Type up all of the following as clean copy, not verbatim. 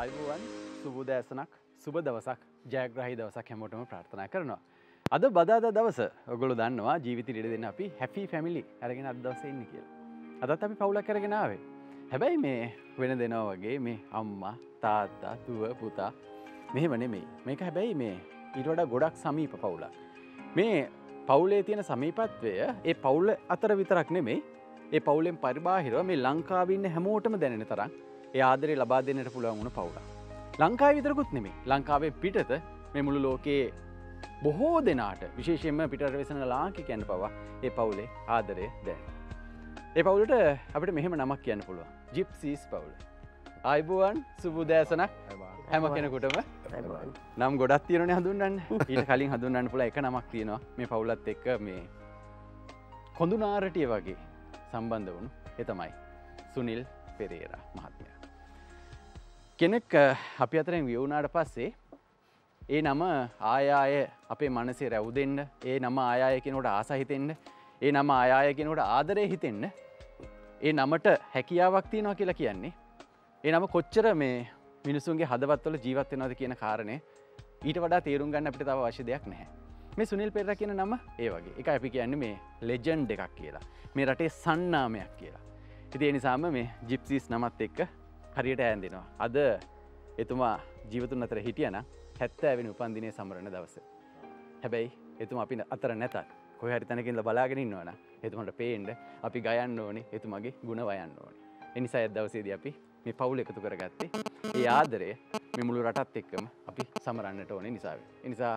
අයිබෝවන් සුබෝදෑසනක් සුබ දවසක් ජයග්‍රහී දවසක් හැමෝටම ප්‍රාර්ථනා කරනවා. අද බදාදා දවස ඔයගොල්ලෝ දන්නවා ජීවිතේ ඩිඩ දෙන්න අපි හැපි ෆැමිලි අරගෙන අද දවසේ ඉන්නේ කියලා. අදත් අපි පවුලක් අරගෙන ආවේ. හැබැයි මේ වෙන දෙනවා වගේ මේ අම්මා තාත්තා දුව පුතා මෙහෙම නෙමෙයි. මේක හැබැයි මේ ඊට වඩා ගොඩක් සමීප පවුලක්. මේ පවුලේ තියෙන සමීපත්වය ඒ පවුල අතර විතරක් නෙමෙයි. ඒ පවුලෙන් පරිබාහිරව මේ ලංකාවේ ඉන්න හැමෝටම දැනෙන තරම් ඒ ආදරේ ලබා දෙන්නට පුළුවන් වුණ පවුලක්. ලංකාවේ විතරකුත් නෙමෙයි ලංකාවේ පිටත මේ මුළු ලෝකයේ බොහෝ දෙනාට විශේෂයෙන්ම පිටරට වෙසෙන ලාංකිකයන් පවා ඒ පවුලේ ආදරය දැනෙනවා. ඒ පවුලට අපිට මෙහෙම නමක් කියන්න පුළුවන්. Gypsies පවුල. අයිබෝවන් සුබ උදෑසනක් හැම කෙනෙකුටම. නම් ගොඩක් තියෙනනේ හඳුන්වන්න. ඊට කලින් හඳුන්වන්න පුළුවන් එක නමක් තියෙනවා මේ පවුලත් එක්ක මේ කොඳුනාරටිය වගේ සම්බන්ධ වුණු. ඒ තමයි සුනිල් පෙරේරා මහත්මයා. කෙනෙක් අපි අතරෙන් වියවුනාට පස්සේ ඒ නම ආයාය අපේ මනසේ රැව් දෙන්න, ඒ නම ආයාය කෙනෙකුට ආස හිතෙන්න, ඒ නම ආයාය කෙනෙකුට ආදරේ හිතෙන්න ඒ නමට හැකියාවක් තියෙනවා කියලා කියන්නේ ඒ නම කොච්චර මේ මිනිසුන්ගේ හදවත්වල ජීවත් වෙනවද කියන කාරණේ ඊට වඩා තේරුම් ගන්න අපිට තව අවශ්‍ය දෙයක් නැහැ. මේ සුනිල් පෙරේරා කියන නම ඒ වගේ එකයි අපි කියන්නේ මේ ලෙජන්ඩ් එකක් කියලා, මේ රටේ සන්නාමයක් කියලා. ඉතින් ඒ නිසාම මේ ජිප්සීස් නමත් එක්ක හරියට ඇඳෙනවා. අද එතුමා ජීවතුන් අතර හිටියනම් 70 වෙනි උපන්දිනයේ සමරන දවස. හැබැයි එතුමා අපි අතර නැතත් කොහේ හරි තැනකින්ලා බලාගෙන ඉන්නවනම් එතුමාට පේන්න අපි ගයන්න ඕනේ, එතුමාගේ ගුණ වයන්න ඕනේ. ඒ නිසා අද දවසේදී අපි මේ පවුල එකතු කරගත්තේ. ඒ ආදරය මේ මුළු රටත් එක්කම අපි සමරන්නට ඕනේ නිසා. ඒ නිසා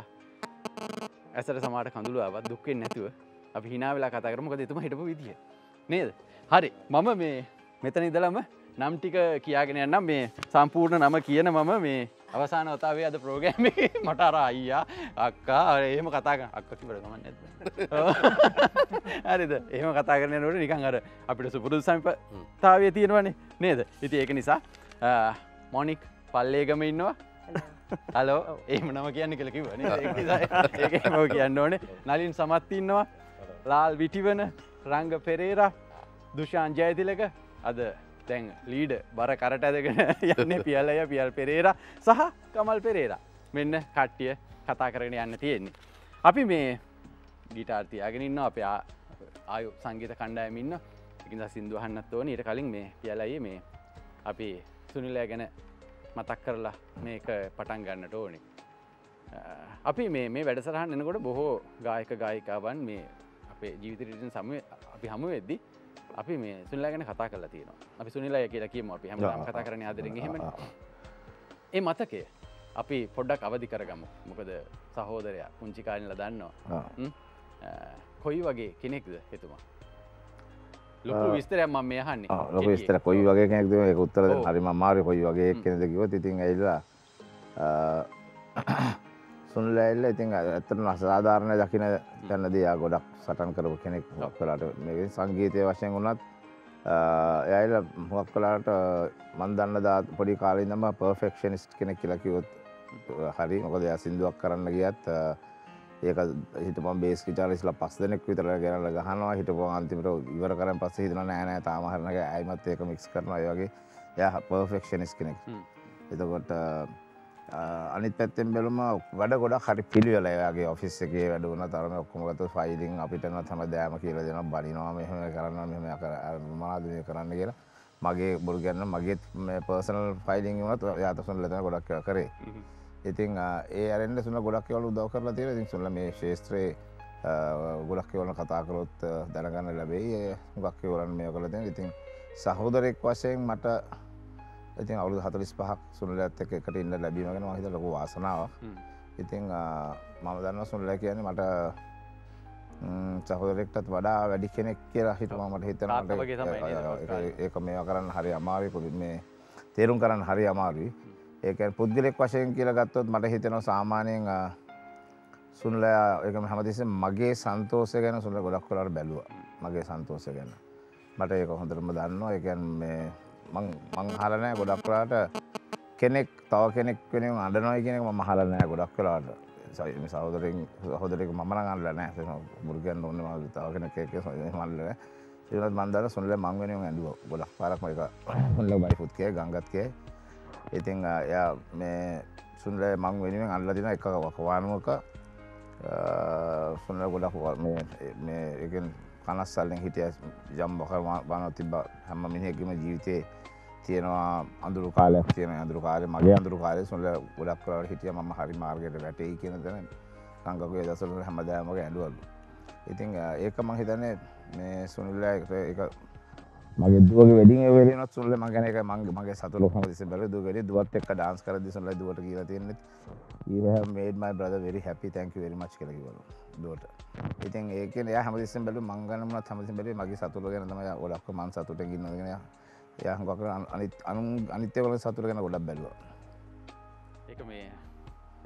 ඇසට සමාහට කඳුළු ආවත් දුක් වෙන්නේ නැතුව අපි hina වෙලා කතා කරමු. මොකද එතුමා හිටපු විදිය නේද? හරි. මම මේ මෙතන ඉඳලාම නම් ටික කියාගෙන යන්නම්. මේ සම්පූර්ණ නම කියන මම මේ අවසාන වතාවේ අද ප්‍රෝග්‍රෑම් එකේ මට අර අයියා අක්කා එහෙම කතා කරන අක්කා කිව්වට කමක් නැද්ද? හරිද? එහෙම කතා කරන යනකොට නිකන් අර අපිට සුපුරුදු සම්පතාවයේ තියෙනවනේ නේද? ඉතින් ඒක නිසා මොනික් පල්ලේගම ඉන්නවා. හලෝ එහෙම නම කියන්නේ කියලා කිව්වා නේද? ඒක නිසා ඒකම කියන්න ඕනේ. නලින් සමත් ඉන්නවා. ලාල් විටිවන, රංග පෙරේරා, දුෂාන් ජයතිලක අද දැන් ලීඩ බර කරට ඇදගෙන යන්නේ පියලය පියල් පෙරේරා සහ කමල් පෙරේරා. මෙන්න කට්ටිය කතා කරගෙන යන්න තියෙන්නේ. අපි මේ ගිටාර් තියාගෙන ඉන්නවා. අපේ ආයු සංගීත කණ්ඩායම ඉන්නවා. ඒක නිසා සින්දු අහන්නත් ඕනේ. ඊට කලින් මේ පියලයි මේ අපි සුනිලයා ගැන මතක් කරලා මේක පටන් ගන්නට ඕනේ. අපි මේ වැඩසටහන එනකොට බොහෝ ගායක ගායිකාවන් මේ අපේ ජීවිතේට සමග අපි හමු වෙද්දී අපි මේ සුනිලා ගැන කතා කරලා තියෙනවා. අපි සුනිලා කියලා කියමු. අපි හැමදාම කතා කරන්නේ ආදරෙන් එහෙමනේ. ඒ මතකය අපි පොඩ්ඩක් අවදි කරගමු. මොකද සහෝදරයා පුංචි කාලේ ඉඳලා දන්නවා. කොයි වගේ කෙනෙක්ද එතුමා? ලොකු විස්තරයක් මම මේ අහන්නේ. ලොකු විස්තර කොයි වගේ කෙනෙක්ද? ඒක උත්තර දෙන්න හරිම අමාරුයි. කොයි වගේ කෙනෙක්ද කිව්වොත් ඉතින් ඇවිල්ලා සුනිලා ඉල්ල ඉතින් ඇත්තටම අසාධාරණ දකින්න දැනදී ආ ගොඩක් සටන් කරපු කෙනෙක්. හුඟක් වෙලාට මේ සංගීතයේ වශයෙන් වුණත් එයාලා හුඟක් වෙලාට මම දන්න පොඩි කාලේ ඉඳන්ම පර්ෆෙක්ෂනිස්ට් කෙනෙක් කියලා කිව්වොත් හරි. මොකද එයා සින්දුවක් කරන්න ගියත් ඒක හිතපම් බේස් ගිටාරිස්ලා 5 දෙනෙක් විතර ගෑනලා ගහනවා. හිතපම් අන්තිමට ඉවර කරන් පස්සේ හිතනවා නෑ නෑ තාම හරිනක ඇයිමත් ඒක මික්ස් කරනවා. ඒ වගේ එයා පර්ෆෙක්ෂනිස්ට් කෙනෙක්. එතකොට අනිත් පැත්තෙන් බැලුම වැඩ ගොඩක් හරි පිළිවෙල. එයාගේ ඔෆිස් එකේ වැඩ වුණා තරම ඔක්කොම ගත්තොත් ෆයිලින් අපිට නම් තම දෑම කියලා දෙනවා. බනිනවා මෙහෙම කරනවා මෙහෙම මොනවද මේ කරන්න කියලා. මගේ බොරු ගන්න මගේ පර්සනල් ෆයිලින් වුණත් එයාට සුන්ල තමයි ගොඩක් කරේ. ඉතින් ඒ ඇරෙන්න සුන්ල ගොඩක් ඒවල උදව් කරලා තියෙනවා. ඉතින් සුන්ල මේ ශාස්ත්‍රයේ ගොඩක් ඒවල කතා කරොත් දැනගන්න ලැබෙයි. ගොඩක් ඒවලන් මේව කරලා තියෙනවා. ඉතින් සහෝදරෙක් වශයෙන් මට ඉතින් අවුරුදු 45ක් සුනිලත් එක්ක එකට ඉන්න ලැබීම ගැන මම හිතන ලොකු වාසනාවක්. ඉතින් මම දන්නවා සුනිලා කියන්නේ මට සහෝදරෙක්ටත් වඩා වැඩි කෙනෙක් කියලා හිතුවා. මට හිතනවා ඒක මේවා කරන්න හරි අමාරුයි. පොඩි මේ තේරුම් ගන්න හරි අමාරුයි. ඒ කියන්නේ පුද්ගලෙක් වශයෙන් කියලා ගත්තොත් මට හිතෙනවා සාමාන්‍යයෙන් සුනිලා ඒකම හැමදෙස්සෙම මගේ සන්තෝෂය ගැන සුනිලා ගොඩක් වෙලාවට බැලුවා. මගේ සන්තෝෂය ගැන මට ඒක හොඳටම දන්නවා. ඒ කියන්නේ මේ මං අහලා නැහැ ගොඩක් වෙලාවට කෙනෙක් තව කෙනෙක් වෙනුවෙන් අඬනවා කියන එක මම අහලා නැහැ ගොඩක් වෙලාවට. මේ සහෝදරෙක් මම නම් අඬලා නැහැ. මුරු ගන්න ඕනේ මම තව කෙනෙක් එක්ක එහෙම අඬලා. ඒවත් මන් දාලා සොනලේ මං වෙනුවෙන් ඇඬුවා ගොඩක් පාරක්. මම ඒක ඔන්ලයින් වයිෆුත් කිය ගංගත් කිය ඉතින් එයා මේ සුනිල් මං වෙනුවෙන් අල්ලලා දෙනවා එක කවානුවක සුනිල් ගොඩක් මේ එකෙන් 50 සල්ලෙන් හිටිය ජම්බක බානවා තිබ්බ හැම මිනිහෙක්ගේම ජීවිතේ තියෙනවා අඳුරු කාලයක් තියෙනවා අඳුරු කාලේ මගේ අඳුරු කාලේ සුනිල් ගොඩක් කරවල හිටියා මම හරි මාර්ගයට වැටෙයි කියන දේ සංගකයේ දසල හැමදාම මගේ ඇඬවලු. ඉතින් ඒක මං හිතන්නේ මේ සුනිල් එක මගේ දුවගේ වෙඩින් එක වෙලෙනොත් සුනිල් මං ගැන එක මගේ සතුට ලොකම දිස්ස බැලුවා දුව වෙලේ දුවත් එක්ක dance කරද්දී සුනිල් දුවට කියලා තියෙනෙත් "You have made my brother very happy, thank you very much" කියලා කිව්වලු දුවට. ඉතින් ඒකෙන් එයා හැමදෙස්සෙන් බැලුවා මං ගන්නමුණත් හැමදෙස්සෙන් බැලුවේ මගේ සතුට ගැන තමයි ගොඩක් මං සතුටෙන් ඉන්නවා කියන එයා හුඟක් අනිත් ඒගොල්ලෝ සතුට ගැන ගොඩක් බැලුවා. ඒක මේ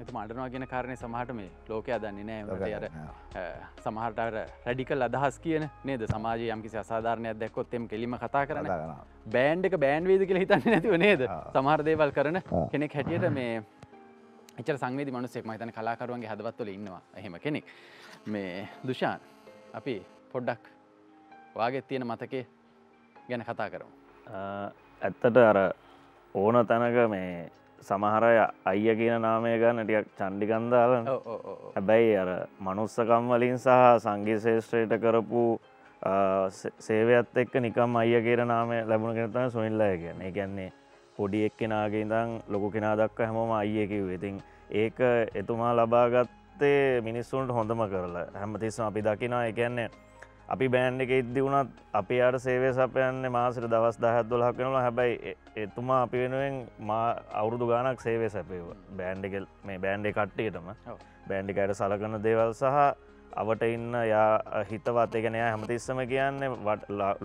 එතම අඬනවා කියන කාරණේ සමහරට මේ ලෝකයා දන්නේ නැහැ. ඒකට අර සමහරට අර රැඩිකල් අදහස් කියන නේද සමාජයේ යම්කිසි අසාධාරණයක් දැක්කොත් එම් කෙලිම කතා කරන බෑන්ඩ් එක බෑන්ඩ් වේද කියලා හිතන්නේ නැතිව නේද සමහර දේවල් කරන කෙනෙක් හැටියට මේ එච්චර සංවේදී මිනිස්සෙක් මම හිතන්නේ කලාකරුවන්ගේ හදවත් වල ඉන්නවා එහෙම කෙනෙක්. මේ දුෂාන් අපි පොඩ්ඩක් වාගේ තියෙන මතකේ ගැන කතා කරමු. ඇත්තට අර ඕන තැනක මේ සමහර අය කියන නාමය ගන්න ටිකක් චණ්ඩිකන්දාලන. හැබැයි අර මනුස්සකම් වලින් සහ සංගීත ශාස්ත්‍රයට කරපු සේවයත් එක්ක නිකම් අය කියන නාමය ලැබුණ කෙනා තමයි සුනිල් අය කියන්නේ. ඒ කියන්නේ පොඩි එක්කෙනාගේ ඉඳන් ලොකු කෙනා දක්වා හැමෝම අය කිව්වේ. ඉතින් ඒක එතුමා ලබාගත්තේ මිනිස්සුන්ට හොඳම කරලා. හැමතිස්සම අපි දකිනවා ඒ කියන්නේ අපි බෑන්ඩ් එකේ ඉද්දි වුණත් අපි යාට සේවය සපයන්නේ මාසෙට දවස් 10ක් 12ක් වෙනවා. හැබැයි එතුමා අපි වෙනුවෙන් අවුරුදු ගාණක් සේවය සැපෙවුවා බෑන්ඩ් එකේ මේ බෑන්ඩ් එකේ කට්ටියටම. බෑන්ඩ් එකේට සලකන දේවල් සහ අවට ඉන්න යා හිතවත් ඒ කියන්නේ යා හැමතිස්සම කියන්නේ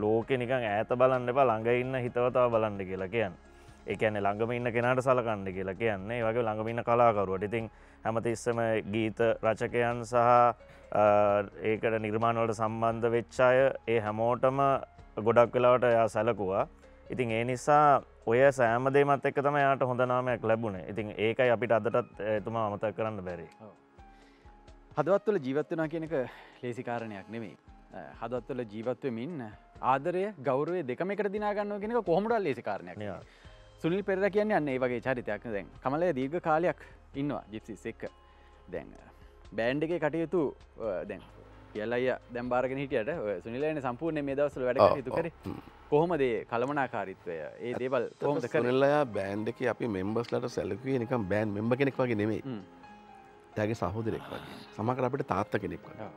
ලෝකේ නිකන් ඈත බලන්න එපා ළඟ ඉන්න හිතවතව බලන්න කියලා කියන්නේ. ඒ කියන්නේ ළඟම ඉන්න කෙනාට සලකන්න කියලා කියන්නේ. ඒ වගේ ළඟම ඉන්න කලාකරුවට. ඉතින් හැමතිස්සම ගීත රචකයන් සහ ඒකට නිර්මාණවලට සම්බන්ධ වෙච්ච අය ඒ හැමෝටම ගොඩක් වෙලාවට එයා සැලකුවා. ඉතින් ඒ නිසා ඔය සෑම දෙයක්මත් එක්ක තමයි එයාට හොඳ නාමයක් ලැබුණේ. ඉතින් ඒකයි අපිට අදටත් එතුමා අමතක කරන්න බැරි. හදවත්වල ජීවත් වෙනවා කියන එක ලේසි කාරණයක් නෙමෙයි. හදවත්වල ජීවත් වෙමින් ආදරය ගෞරවය දෙකම එකට දිනා ගන්නවා කියන එක කොහොමදල් ලේසි කාරණයක් නෙමෙයි. සුනිල් පෙරේරා කියන්නේ අන්න ඒ වගේ චරිතයක්. දැන් කමලයා දීර්ඝ කාලයක් ඉන්නවා ජිප්සීස් එක්ක. දැන් බෑන්ඩ් එකේ කටයුතු දැන් කියලා අය දැන් බාරගෙන හිටියට සුනිල් අයනේ සම්පූර්ණයෙන් මේ දවස්වල වැඩ කටයුතු කරේ. කොහොමද ඒ කලමනාකාරීත්වය ඒ දේවල් කොහොමද කරන්නේ? සුනිල් අය බෑන්ඩ් එකේ අපි මෙම්බර්ස්ලාට සැලකුවේ නිකන් බෑන්ඩ් මෙම්බර් කෙනෙක් වගේ නෙමෙයි. එයාගේ සහෝදරෙක් වගේ. සමහර අපිට තාත්තා කෙනෙක් වගේ.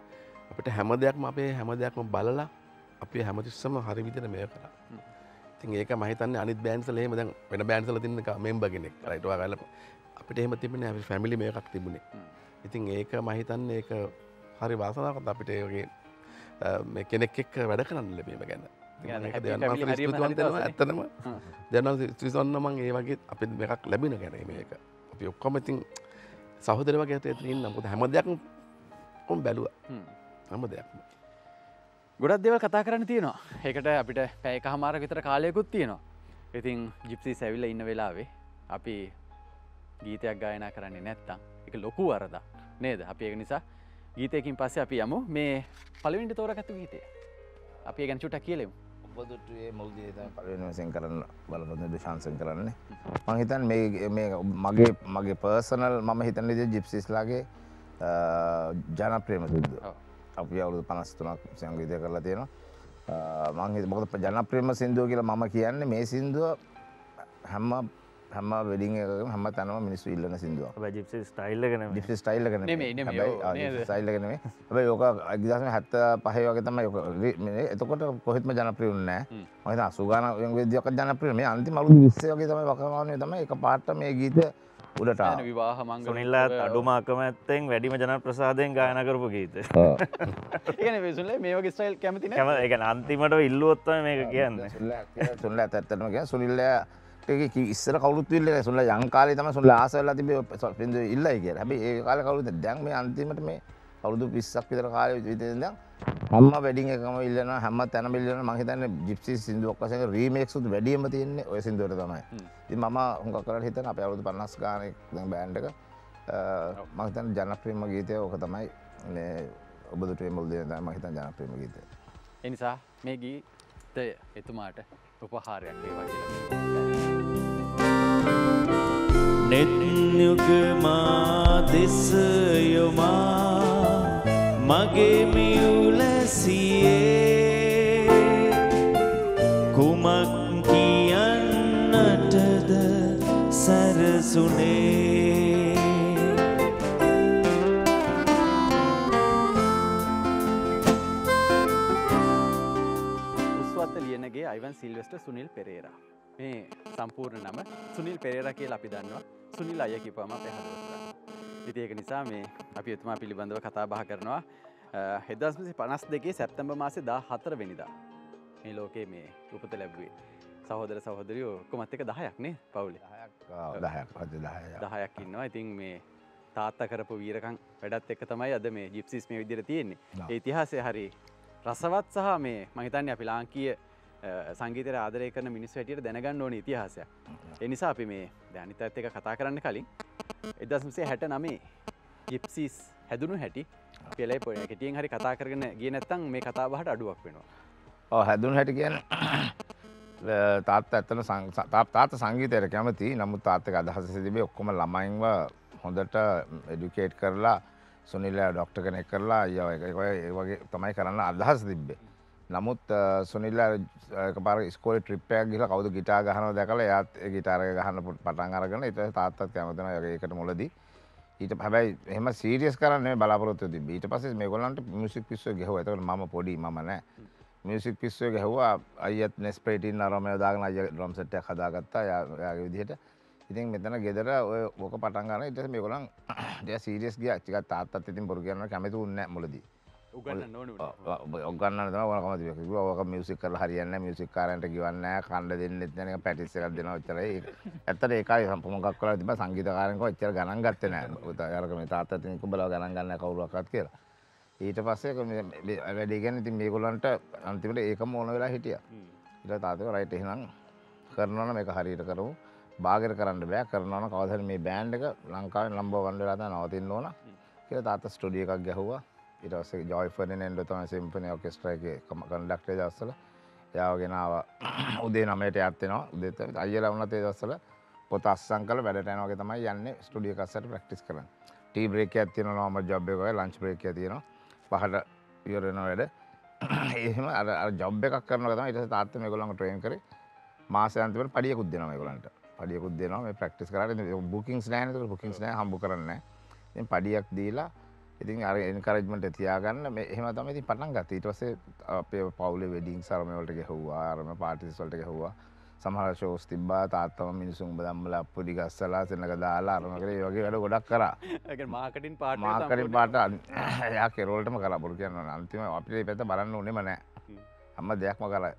අපිට හැම දෙයක්ම අපේ හැම දෙයක්ම බලලා අපි හැමතිස්සම හරි විදිහට මේක කරා. ඉතින් ඒක මම හිතන්නේ අනිත් බෑන්ඩ්ස් වල එහෙම දැන් වෙන බෑන්ඩ්ස් වල තියෙන මෙම්බර් කෙනෙක් රයිට් ඔයාලා අපිට එහෙම තිබුණේ නැහැ. අපේ ෆැමිලි මේකක් තිබුණේ. ඉතින් ඒක මහිතන්නේ ඒක හරි වාසනාවක් අපිට ඒ වගේ මේ කෙනෙක් එක්ක වැඩ කරන්න ලැබීම ගැන. දැන් මම ඇත්තටම දැන් මම ස්තුතිවන්ත මම ඒ වගේ අපිට මේකක් ලැබෙන ගැන මේක. අපි ඔක්කොම ඉතින් සහෝදර වගේ හිටින්න මොකද හැම දෙයක්ම කොම් බැලුවා. හැම දෙයක්ම. ගොඩක් දේවල් කතා කරන්න තියෙනවා. ඒකට අපිට පැය එකමාරක් විතර කාලයකුත් තියෙනවා. ඉතින් ජිප්සීස් ඇවිල්ලා ඉන්න වෙලාවේ අපි ගීතයක් ගායනා කරන්නේ නැත්තම් ඒක ලොකු වරදක් නේද? අපි ඒක නිසා ගීතයකින් පස්සේ අපි යමු මේ පළවෙනිට තෝරාගත්තු ගීතය. අපි ඒක ගැන චුට්ටක් කියලෙමු. ඔබතුමේ මුල්දී තමයි පළවෙනි වශයෙන් කරන්න බලපෑම් දුෂාන්සෙන් කරන්නේ. මම හිතන්නේ මේ මගේ පර්සනල් මම හිතන විදිහට ජිප්සීස්ලාගේ ජනප්‍රියම සින්දුව. අපි අවුරුදු 53ක් සංගීතය කරලා තියෙනවා. මම හිත මොකද ජනප්‍රියම සින්දුව කියලා මම කියන්නේ මේ සින්දුව හැම වෙඩින් එකකම හැම තැනම මිනිස්සු ඉල්ලන සින්දුවක්. හැබැයි ජිප්සීස් ස්ටයිල් එක නෙමෙයි. ජිප්සීස් ස්ටයිල් එක නෙමෙයි. නෙමෙයි නෙමෙයි. ජිප්සීස් ස්ටයිල් එක නෙමෙයි. හැබැයි ඔක 1975 වගේ තමයි ඔක. එතකොට කොහෙත්ම ජනප්‍රිය වුණේ නැහැ. මම හිතන 80 ගානක් වේදීයක් ජනප්‍රිය. මේ අන්තිම අවුරුදු 20 වගේ තමයි වකවානුවේ තමයි එකපාරට මේ ගීත උඩට ආවා. එන විවාහ මංගල සුනිල් අයත් අඩුම අකමැත්තෙන් වැඩිම ජනප්‍රසාදයෙන් ගායනා කරපු ගීත. ඒ කියන්නේ මේ සුනිල් මේ වගේ ස්ටයිල් කැමති නැහැ. ඒ කියන්නේ අන්තිමට ඉල්ලුවොත් තමයි මේක කියන්නේ. සුනිල් අයත් ඇත්තටම කියන්නේ සුනිල් අය ඉස්සර කවුරුත් ඉල්ලලා සුනිල් යම් කාලේ තමයි සුනිල් ආස වෙලා තිබේ පින්දු ඉල්ලයි කියලා. හැබැයි ඒ කාලේ කවුරුද දැන් මේ අන්තිමට මේ අවුරුදු 20ක් විතර කාලේ විතර දැන් හැම වෙඩින් එකම ඉල්ලනවා හැම තැනම ඉල්ලනවා. මම හිතන්නේ ජිප්සි සින්දුවක් වශයෙන් රීමේක්ස් උත් වැඩිම තියෙන්නේ ඔය සින්දුවට තමයි. ඉතින් මම හුඟක් කරලා හිතන අපේ අවුරුදු 50 ගානේ දැන් බෑන්ඩ් එක මම හිතන්නේ ජනප්‍රියම ගීතය ඕක තමයි මේ ඔබ දුටුවේ මුල්දී තමයි මම හිතන්නේ ජනප්‍රියම ගීතය. ඒ නිසා මේ ගීතය එතුමාට උපහාරයක් වේවා කියලා. Netnyukma desayoma mage miulasiye kumak kiyannatad sarasune uswata liyanage Ivan Sylvester Sunil Perera. Ini sampurna nama Sunil Perera kela pidanwa Sunil ayah kipama pehadusra. Jadi ini sami, api utama pilih bandwa kata bahas karena hedas masih panas deki September masih dah hatar benida. Ini loke me upatilabui. Sahodara sahodariu, kau mati ke dahayak nih, Pauli. Dahayak. Dahayak ini, I think me tata kerapu wira kang pedat tekatamaya ada me Gypsies me widirati ini. Etihase hari rasawat sah me mangitanya pilangki. සංගීතය ආදරය කරන මිනිස්සු හැටියට දැනගන්න ඕන ඉතිහාසයක්. ඒ නිසා අපි මේ දැන් අනිත් එක කතා කරන්න කලින් 1969 Gypsies හැදුණු හැටි පෙළේ පොරේ කෙටියෙන් හරි කතා කරගෙන ගියේ නැත්නම් මේ කතා බහට අඩුවක් වෙනවා. ඔව් හැදුණු හැටි කියන්නේ තාත්තා ඇත්තට තාත්තා සංගීතයට කැමති. නමුත් තාත්තගේ අදහස තිබේ ඔක්කොම ළමයින්ව හොඳට এডুকেට් කරලා සුනිල්ලා ડોක්ටර් කෙනෙක් කරලා ඒ වගේ තමයි කරන්න අදහස තිබ්බේ. Namun Sunila kemarin sekolah tripnya gila kau tuh gitar gahan udah kalau ya gitar gahan patang aragan itu tatat kayak macam itu ya kita mulai di itu bahaya hemat serius karena nih balapur itu di itu pasti megolan tuh musik pisau gak itu mama podi mama nih musik pisau gak huwa ayat nespretin naromnya udah nggak drum setnya kada kata ya gitu itu ini misalnya gedera woko patang aragan itu megolan dia serius dia jika tatat itu bergerak nih kami tuh nih mulai di Oganan itu orang kamu juga, orang musik kalau hariannya musik karen regionnya, kanda ini itu petis segala dina ucarai. Etter ekai sampun mengkak kalau tiba sanggita karen kau ucar ganang gatnya, utar kami tata ini kau belau ganang ganang kau ulakat kira. Itu pasti kami ada degan itu megolan itu nanti mulai ekam orang bilah hitia. Itu tata itu right hilang karena mereka hari itu keru, bagir karen deh, karena kau dari me band ke langkah lambo bandel ada nautin lona, kira tata studio kagak huwa. Itu sih George Ferdinand itu kan symphony orchestra ke conductor jasa lah, ya oke na, udah nama itu apa na, udah itu aja lah orang itu jasa lah, potas sangkal beratain oke tamai, jangan studio kasar practice kalian, tea break ya itu na, normal job break ya, lunch break ya itu na, bahar itu na ada, ini mah ada job break karena oke tamai itu saatnya mereka orang train kiri, masa nanti baru padiya kudu na mereka, padiya kudu na mereka practice kalian, itu bookings na, hambu kalian na, ini padiya kudu lah. Jadi encouragement itu ya kan, hemat kami itu patang ganti itu se apa Pauli wedding salam yang oltega huwa, ramai party oltega huwa, samhara show setiba, tatam minusung badam melaput di kasala, senaga dala, ramai kerja yogi kalau godak kara. Agar marketing party, ya kerol itu makala boleh kan, nanti mau apa itu peta barang nuni mana, amma dek makala,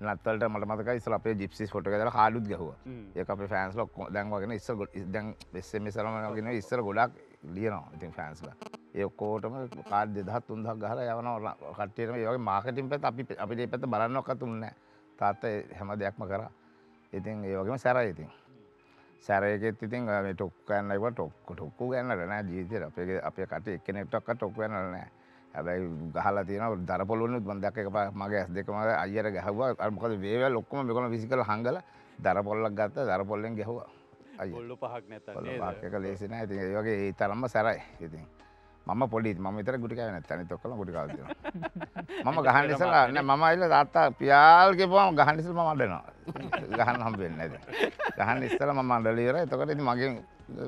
natal itu malam itu kan istilah apa Gypsies foto kita jalan halut gak huwa, ya kape fans lo, deng makanya istilah, deng misalnya makanya istilah godak. Lihat no, itu fans lah. Ini kota mana kard deh, tuh dah gara ya, mana kartier mana, yoga marketing pet, tapi deh pet barang nak katunne, tata, hemat dek makara, itu yoga mana serai itu, serai ke itu tinggal tokukan, lagi buat tokukan lah, na jadi deh, apa kartier, kene tokat tokukan lah, abai gara itu na, darapolun itu bandar ke kepala magas, dek mana aja ada gahwa, ada bukan beberapa lokomah, bukan fisikal hanggal, darapolun gata, darapolun gahwa. Polo pahak neta. Polo pahak kalau isi na itu, yogi itu lama serai itu. Mama polit, mama itu guru kaya neta, itu kalau guru kaya itu. Mama gahan di sana, na mama itu data pial ke bawah gahan di sana mama ada no, gahan hampir neta. Gahan di sana mama ada lihat itu kan itu makin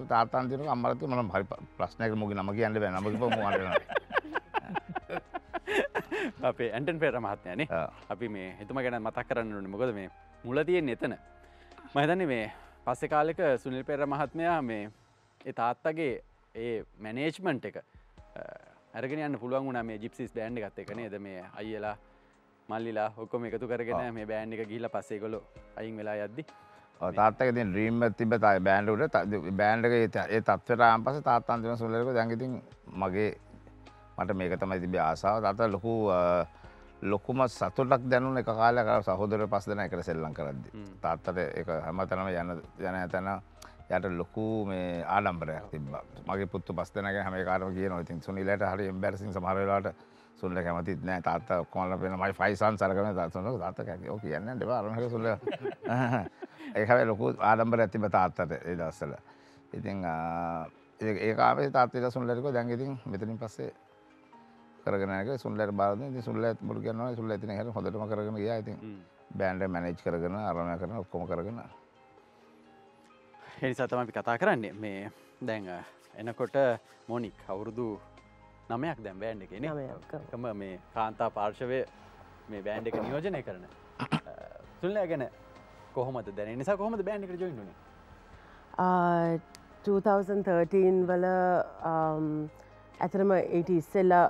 data itu amar itu malam hari plasnya mungkin nama kian lebih, nama kita mau ada. Tapi enten peram hatinya ni, tapi me itu makanya mata keran dulu, moga tu me mula dia neta na, mana ni me. Pasti kali ke Sunil Perera mahatmya me itu atta ke management ke, hari ini anu pulang guna me Gypsies band katte kene, itu me ayelah malila hukum me katu kerjanya me band ke gila pasti golo aying melayadi. Oh, atta ke itu dream tiba tay band udah, band ke itu atta ram pasti atta anjuran Sunil ke jangan gitu mage mata me kata me tiba asa, atta ලොකුම සතුටක් දැනුන එක කාලයක් අර සහෝදරයෝ පස් දෙනා එකට සෙල්ලම් කරද්දි තාත්තට ඒක හැමතැනම යන තැන යාට ලොකු මේ ආඩම්බරයක් තිබ්බා. මගේ පුත්තු පස් දෙනාගෙන් හැම එකකටම කියනවා. ඉතින් සුනිලට හරි එම්බැරසින් සමහර වෙලාවට सुनले क्या मत इतने ताता कौन लगे ना माय 5 साल साल करने ताता सुनो ताता क्या कि ओके याने देवा आराम से सुनले एक हवे लोगों आरंभ रहती बताता थे इधर से ले इतने एक आवे ताते इधर सुनले को जाएंगे इतने मितनी पास से करके ना क्या सुनले बार दिन सुनले बोल के ना सुनले इतने घर होटल में करके ना गया इतने बैंड में मैनेज करके ना आराम करना उपकोम करके ना हेरिसा तमाम कथा करने में देंगा එනකොට මොනික් අවුරුදු 9ක් දැන් බෑන්ඩ් එකේ නේ. එකම මේ කාන්තා පාර්ශවයේ මේ බෑන්ඩ් එක නියෝජනය කරන. සුනිලා ගැන කොහොමද දැනෙන්නේ? නිසා කොහොමද බෑන්ඩ් එකට ජොයින් වුනේ? 2013 වල ඇතරම 80 ඉස්සෙල්ලා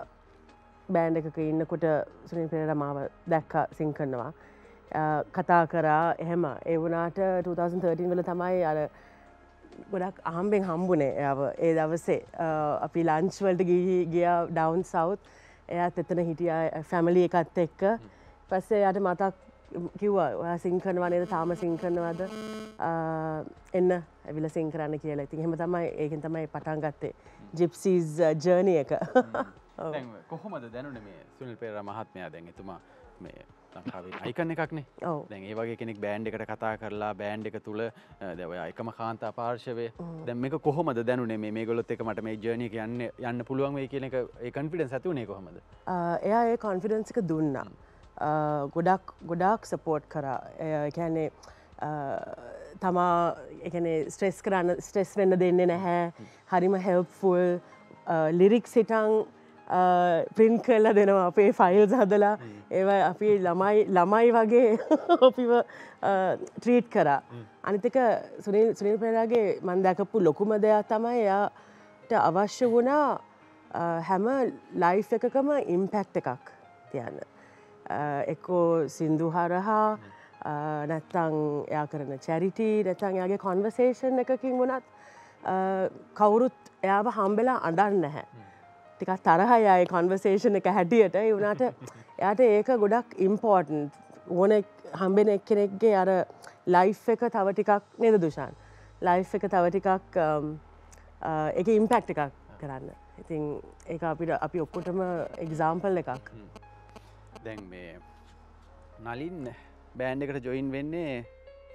බෑන්ඩ් එකක ඉන්නකොට සුනිල් පෙරේරා මාව දැක්කා සින් කරනවා. කතා කරා එහෙම. ඒ වුණාට 2013 වල තමයි අර ගොඩක් අහම්බෙන් හම්බුනේ එයාව. ඒ දවසේ අපි ලන්ච් වලට ගියා ඩවුන් සවුත්. එයාත් එතන හිටියා ෆැමිලි එකත් එක්ක. පස්සේ එයාට මතක් කිව්වා ඔයා සින් කරනවා නේද? තාම සින් කරනවද? එන්න ඇවිල්ලා සින් කරන්න කියලා. ඉතින් එහෙම තමයි ඒකෙන් තමයි පටන් ගත්තේ Gypsies journey එක. දැන් කොහොමද දැනුනේ මේ සුනිල් පෙරේරා මහත්මයා දැන් එතුමා මේ ලංකාවේ අයිකන් එකක්නේ. දැන් ඒ වගේ කෙනෙක් බෑන්ඩ් එකට කතා කරලා බෑන්ඩ් එක තුල දැන් ඔය එකම කාන්තා පාර්ශවයේ දැන් මේක කොහොමද දැනුනේ මේ මේගොල්ලොත් එක මට මේ ජර්නි එක යන්න පුළුවන් වෙයි කියන එක ඒ කන්ෆිඩන්ස් ඇති වුණේ කොහොමද? එයා ඒ කන්ෆිඩන්ස් එක දුන්නා. ගොඩක් සපෝට් කරා. ඒ කියන්නේ තමා ඒ කියන්නේ ස්ට්‍රෙස් වෙන්න දෙන්නේ නැහැ. හරිම හෙල්ප්ෆුල් ලිරික්ස් හිටන් ප්‍රින්ට් කරලා දෙනවා අපේ ෆයිල්ස් හදලා ඒවා අපි ළමයි වගේ අපිව ට්‍රීට් කරා. අනිත් එක සුනිල් පෙරේරාගේ මම දැකපු ලොකුම දෙයක් තමයි එයාට අවශ්‍ය වුණා හැම ලයිෆ් එකකම ඉම්පැක්ට් එකක් තියන්න. එක්කෝ සින්දු හරහා නැත්නම් එයා කරන චැරිටි නැත්නම් එයාගේ කන්වර්සේෂන් එකකින් වුණත් කවුරුත් එයාව හම්බෙලා අඬන්නේ නැහැ. ටිකක් තරහයි ආයේ කන්වර්සේෂන් එක හැටියට. ඒ වුණාට එයාට ඒක ගොඩක් ඉම්පෝටන්ට්. ඕනේ හම්බෙන එක්කෙනෙක්ගේ අර ලයිෆ් එක තව ටිකක් නේද දුෂාන්? ලයිෆ් එක තව ටිකක් ඒකේ ඉම්පැක්ට් එකක් කරන්න. ඉතින් ඒක අපි ඔක්කොටම එක්සැම්පල් එකක්. දැන් මේ නලින් බෑන්ඩ් එකට ජොයින් වෙන්නේ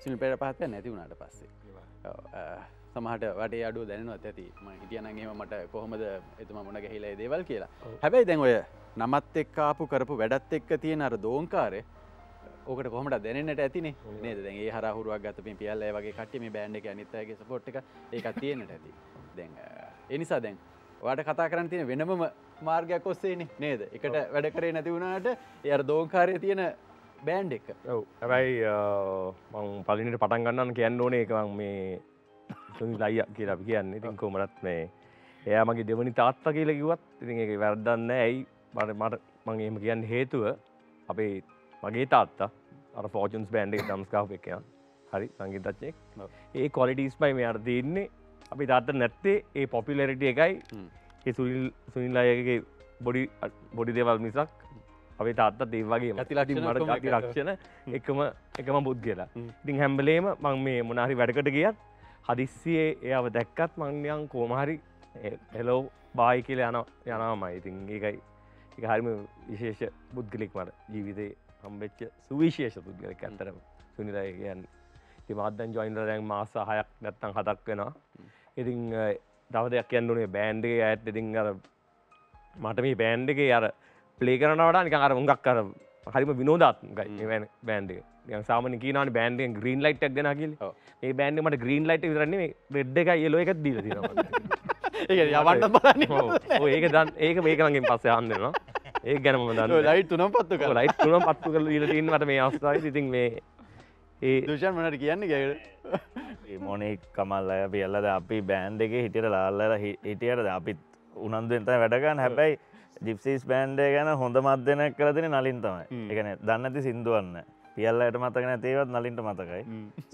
සුනිල් පෙරේරා පහත් නැති වුණාට පස්සේ. සමහරට වටේ අඩුව දැනෙනවත් ඇති. මම හිතනවා එහෙම මට කොහොමද එතුමා මොන ගහලා ඒ දේවල් කියලා. හැබැයි දැන් ඔය නමත් එක්ක ආපු කරපු වැඩත් එක්ක තියෙන අර දෝංකාරය ඕකට කොහොමද දැනෙන්නට ඇතිනේ නේද? දැන් ඒ හරහා හුරුවක් ගත්ත මේ පියල්ලා ඒ වගේ කට්ටිය මේ බෑන්ඩ් එකේ අනිත් අයගේ සපෝට් එක ඒකත් තියෙන්නට ඇති. දැන් ඒ නිසා දැන් ඔයාලට කතා කරන්න තියෙන වෙනම මාර්ගයක් ඔස්සේනේ නේද? එකට වැඩ කරේ නැති වුණාට ඒ අර දෝංකාරය තියෙන බෑන්ඩ් එක. ඔව්. හැබැයි මම පළවෙනිට පටන් ගන්නවා කියන්න ඕනේ ඒක මම මේ ලයිය කියලා අපි කියන්නේ. ඉතින් කොහොමවත් මේ එයා මගේ දෙවනි තාත්තා කියලා කිව්වත් ඉතින් ඒක වැරද්දක් නෑ. ඇයි මම එහෙම කියන්න හේතුව අපේ මගේ තාත්තා අර ෆෝචන්ස් බෑන්ඩ් එකේ ඩම්ස් ගහපු එකෙන් හරි සංගීතඥයෙක්. ඒ ක්වොලිටිස් පයි මෙයාට දෙන්නේ. අපි තාත්තා නැත්තේ ඒ පොපියුලැරිටි එකයි ඒ සුනිල් අයගේ බොඩි දේවල් මිසක් අපේ තාත්තා ඒ වගේම ගති ලක්ෂණ එකම පුද්ගලයා. ඉතින් හැම වෙලේම මම මේ මොන හරි වැඩකට ගියත් හදිස්සියේ එයාව දැක්කත් මං කොහමහරි හෙලෝ බායි කියලා යනවාමයි. ඉතින් ඒකයි ඒක හරිම විශේෂ පුද්ගලෙක් මට ජීවිතේ හම්බෙච්ච සුවිශේෂ පුද්ගලෙක් අතරම සුනිලා කියන්නේ. ඉතින් මාත් දැන් ජොයින් කරලා දැන් මාස 6ක් නැත්තම් 7ක් වෙනවා. ඉතින් තව දෙයක් කියන්න ඕනේ බෑන්ඩ් එකේ ඇයත් ඉතින් අර මට මේ බෑන්ඩ් එකේ අර ප්ලේ කරනවා වඩා නිකන් අර හුඟක් අර හරිම විනෝදාත්මකයි මේ බෑන්ඩ් එක. දැන් සාමාන්‍ය කියනවානේ බෑන්ඩ් එකෙන් green light එකක් දෙනවා කියලා. මේ බෑන්ඩ් එක මට green light එක විතරක් නෙමෙයි red එකයි yellow එකත් දීලා තියෙනවා මට. ඒ කියන්නේ යවන්න බලන්නේ. ඔව් ඒක දැන් ඒක මේක ළඟින් පස්සේ ආන්න වෙනවා. ඒක ගැන මම දන්නේ. ඔය light තුනම පත්තු කරලා. ඔය light තුනම පත්තු කරලා දීලා තියෙන මට මේ අවස්ථාවේදී ඉතින් මේ ඒ දුෂාන් මොනවද කියන්නේ කියලා. මේ මොනෙක් කමල් අය අපි අල්ලද අපි බෑන්ඩ් එකේ හිටියට ලාල්ලා හිටියට අපි උනන්දුවෙන් තමයි වැඩ ගන්න. හැබැයි Gypsies බෑන්ඩ් එක ගැන හොඳ මද්දනයක් කරලා දෙන්නේ නලින් තමයි. ඒ කියන්නේ දන්නේ නැති සින්දුවක් නෑ. පියල්ලට මතක නැතිවත් නලින්ට මතකයි.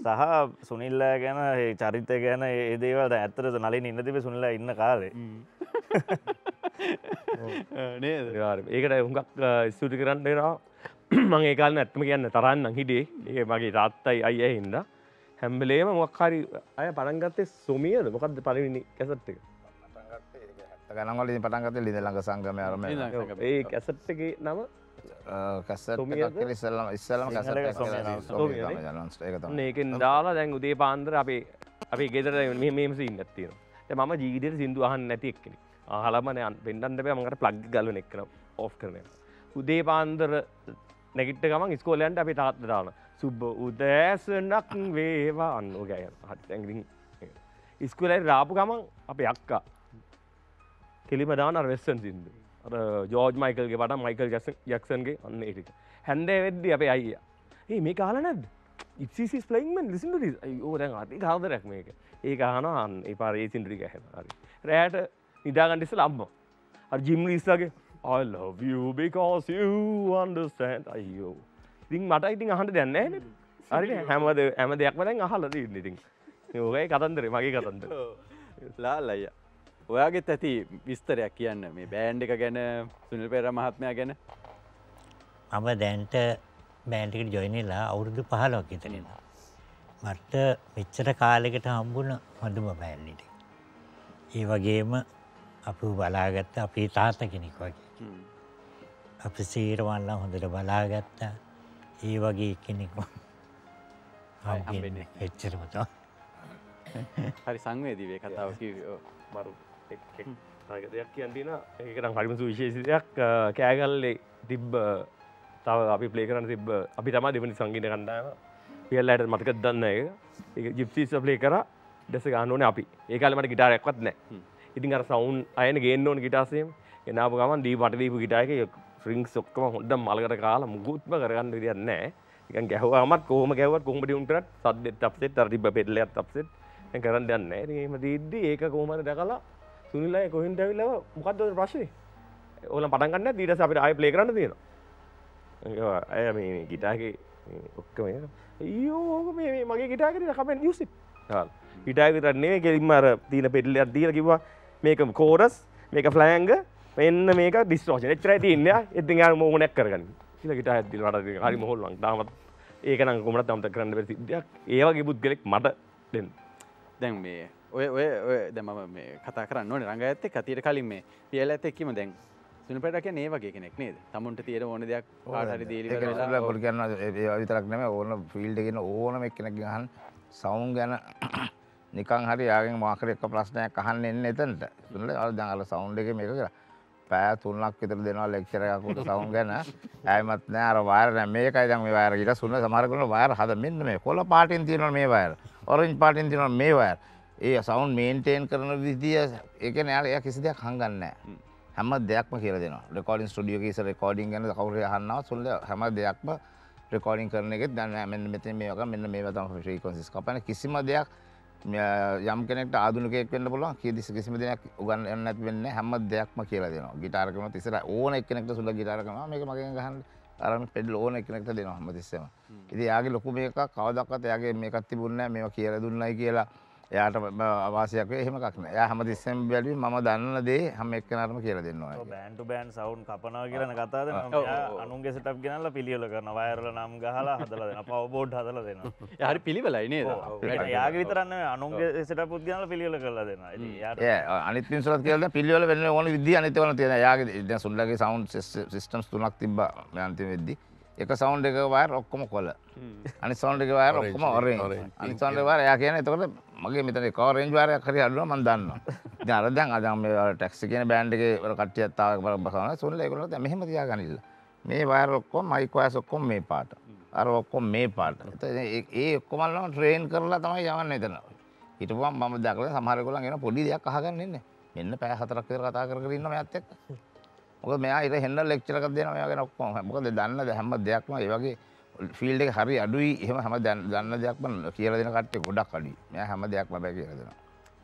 සහ සුනිල්ලා ගැන චරිතය ගැන ඒ දේවල් ඇත්තට නලින් ඉන්න තිබේ සුනිල්ලා ඉන්න කාලේ. නේද? ඒකට හුඟක් ස්තුති කරන්න වෙනවා. මම ඒ කාලේ ඇත්තම කියන්න තරන්නම් හිටියේ. ඒක මගේ තාත්තයි අයියයි හින්දා. හැම වෙලේම මොකක් හරි අය පටන් ගත්තේ සොමියද? මොකද්ද පළවෙනි කැසට් එක? පටන් ගත්තේ ඒක Karena ngolin patangkatnya lini langga sangga merah merah. Kaset ki nama? Kaset kakil Islam kaset kakil. Nekin dala deng udah pandra api gezer deng meme sih ngetiro. Tapi mama jigidir sindu ahan netik kini. Halaman bentan tapi mangkar plug galu nekra off kerne. Udah pandra nekit tegamang sekolah anda api taat dala. Subuh udah senak wewan oke hati engring. Sekolah rabu kamang api akka. Kelima daan ada Western sih itu, ada George Michael ke pada Michael Jackson ke aneh itu. Handai itu apa aja? Ini mereka halan ada. Gypsies is playing man, listen to this. Oh orang hati kau terak mereka. Ini kahana an, ini para ini sendiri kahana. Right, ini dah ganti selama. Ada Jim Lee lagi. I love you because you understand. Ayo, ding mata itu ngahan ada aneh. Hari ni, hamad yak mana ngahal ada ini ding. Oke, katan deh, magi katan deh. Lala ya. Oyaga itu tadi istilahnya kian, me band kagaknya Sunil Perera mahatmya kagaknya. Ama dente band itu joinin lah, orang itu pahala kita ni. Mata bicara kali kita hampun, mandum band ni. Iwa game, apu balagat, apu tata kini kau. Apu sirwan lah, hendak balagat, iwa game kini kau. Hampun, bicara macam. Hari sanggup di bawah kata aku baru. Yak kian di na, kerang hari musuh isi yak keagal le tib, tawa api play keran tib, api tamat di bawah sanggi dengan dah. Biar ladder mati kedan nae. Gypsies play kera, desa kahanon api. Ekal mati gitar ekpat nae. Ini ngar sound, ayane gain non gitar sih. Kenapa kawan di bawah di gitar ke ring sok kawan dam malgar kalah, mugut malgaran dia nae. Ikan kehuamat kau mati unterat, saat tapset tar di bawah lihat tapset. Yang kerana dia naik, macam ini, eka kau mana dah kalah, Sunil lah, kau hendak bilang, bukan tu rasmi. Orang padang kan, dia dah sampai ayah play kerana dia. Ayah ini kita ke, okey macam, iyo, macam kita ke dia kau main music. Hal, kita kita naik ke lima, tiga pedal dia lagi buat, make up chorus, make up flange, main make up distortion. Cerai tiinnya, itu yang mau nak kerjakan. Kita kita hari mohon lang, tamat, eka nang kau mana tamat kerana berarti dia, eva kibut gelak mata den. Deng me, deng mama me katakan, nol orangnya itu katir kali me, biarlah itu kima deng. Sunil Perera kan neva kiki nek nih, tamun itu tiada orang dia kahari diri. Kalau pergi na, itu teraknya me orang field kiki na orang me kene gilaan sound gilaan nikang hari ageng mau akhir kelasnya kahan ini itu, sunle orang jangan ala sound kiki me kira, payah tunak kita dina lecture aku tu sound gilaan, ayatnya ada wire na me kaya jangan me wire kita sunle samar kuno wire, hada min me, kalau partin tiada me wire. Orange part ini orang mewah, ini sound maintain kerana dia, ikan yang ada kisah dia kangen na, hamat dia apa kira dia na, recording studio kisah recording kan, kalau dia hana, soalnya hamat dia apa recording kerana kita, dan mungkin mewah kan, mungkin mewah tanpa frequencies, kapan kisah mana dia, jam kena kita adun ke ekpen lepulah, kisah mana dia, ugan net punya hamat dia apa kira dia na, gitar kerana tisera, oh naik kena kita sudah gitar kerana, mereka makan kan. Aran pedal orang ekor ekor dina hamat isema. Ini agi laku mereka kau dapat, agi mereka tibunnya mereka kira dunai kira, ya atau awasi aku, ini mereka kena. Ya hamat isema beli mama dana deh, kami ekor nama kira dina. Band to band sound kapan kira nak kata dina. Anungge setup kira la pilih orang na wire la nama gahala hadalah dina, power board hadalah dina. Ya hari pilih belai ni. Ya agi teran anungge setup kira la pilih orang la dina. Ya anit pun surat kira la pilih orang la orang vidya anit orang tiada. Ya agi dia suruh lagi sound system tunak tiba. Nanti itu sound dekat wire okkom kola, ani sound dekat wire okkom orange, ani sound dekat wire yang kian itu kalau mungkin miten ekor orange wire kari halu mandan, jangan ada yang taxi kian band dekat orang katia tawa orang basana, soalnya itu orang memang tidak akan hilang, me wire okkom, microas okkom me part, atau okkom me part, itu okkom malam train kerla, tapi jangan ni dana, itu pun mama jaga, samhari kolang ini poli dia kahagan ni, mana payah hatra kerja kata kerja ni nama yatek. Mungkin saya ini hendak lecture kerja nama saya nak, mungkin dana dah hamat dia aku, ini bagi field ke hari adui, ini hamat dana dia aku pun kira dia nak katte kuda kali, saya hamat dia aku bagi kira dia.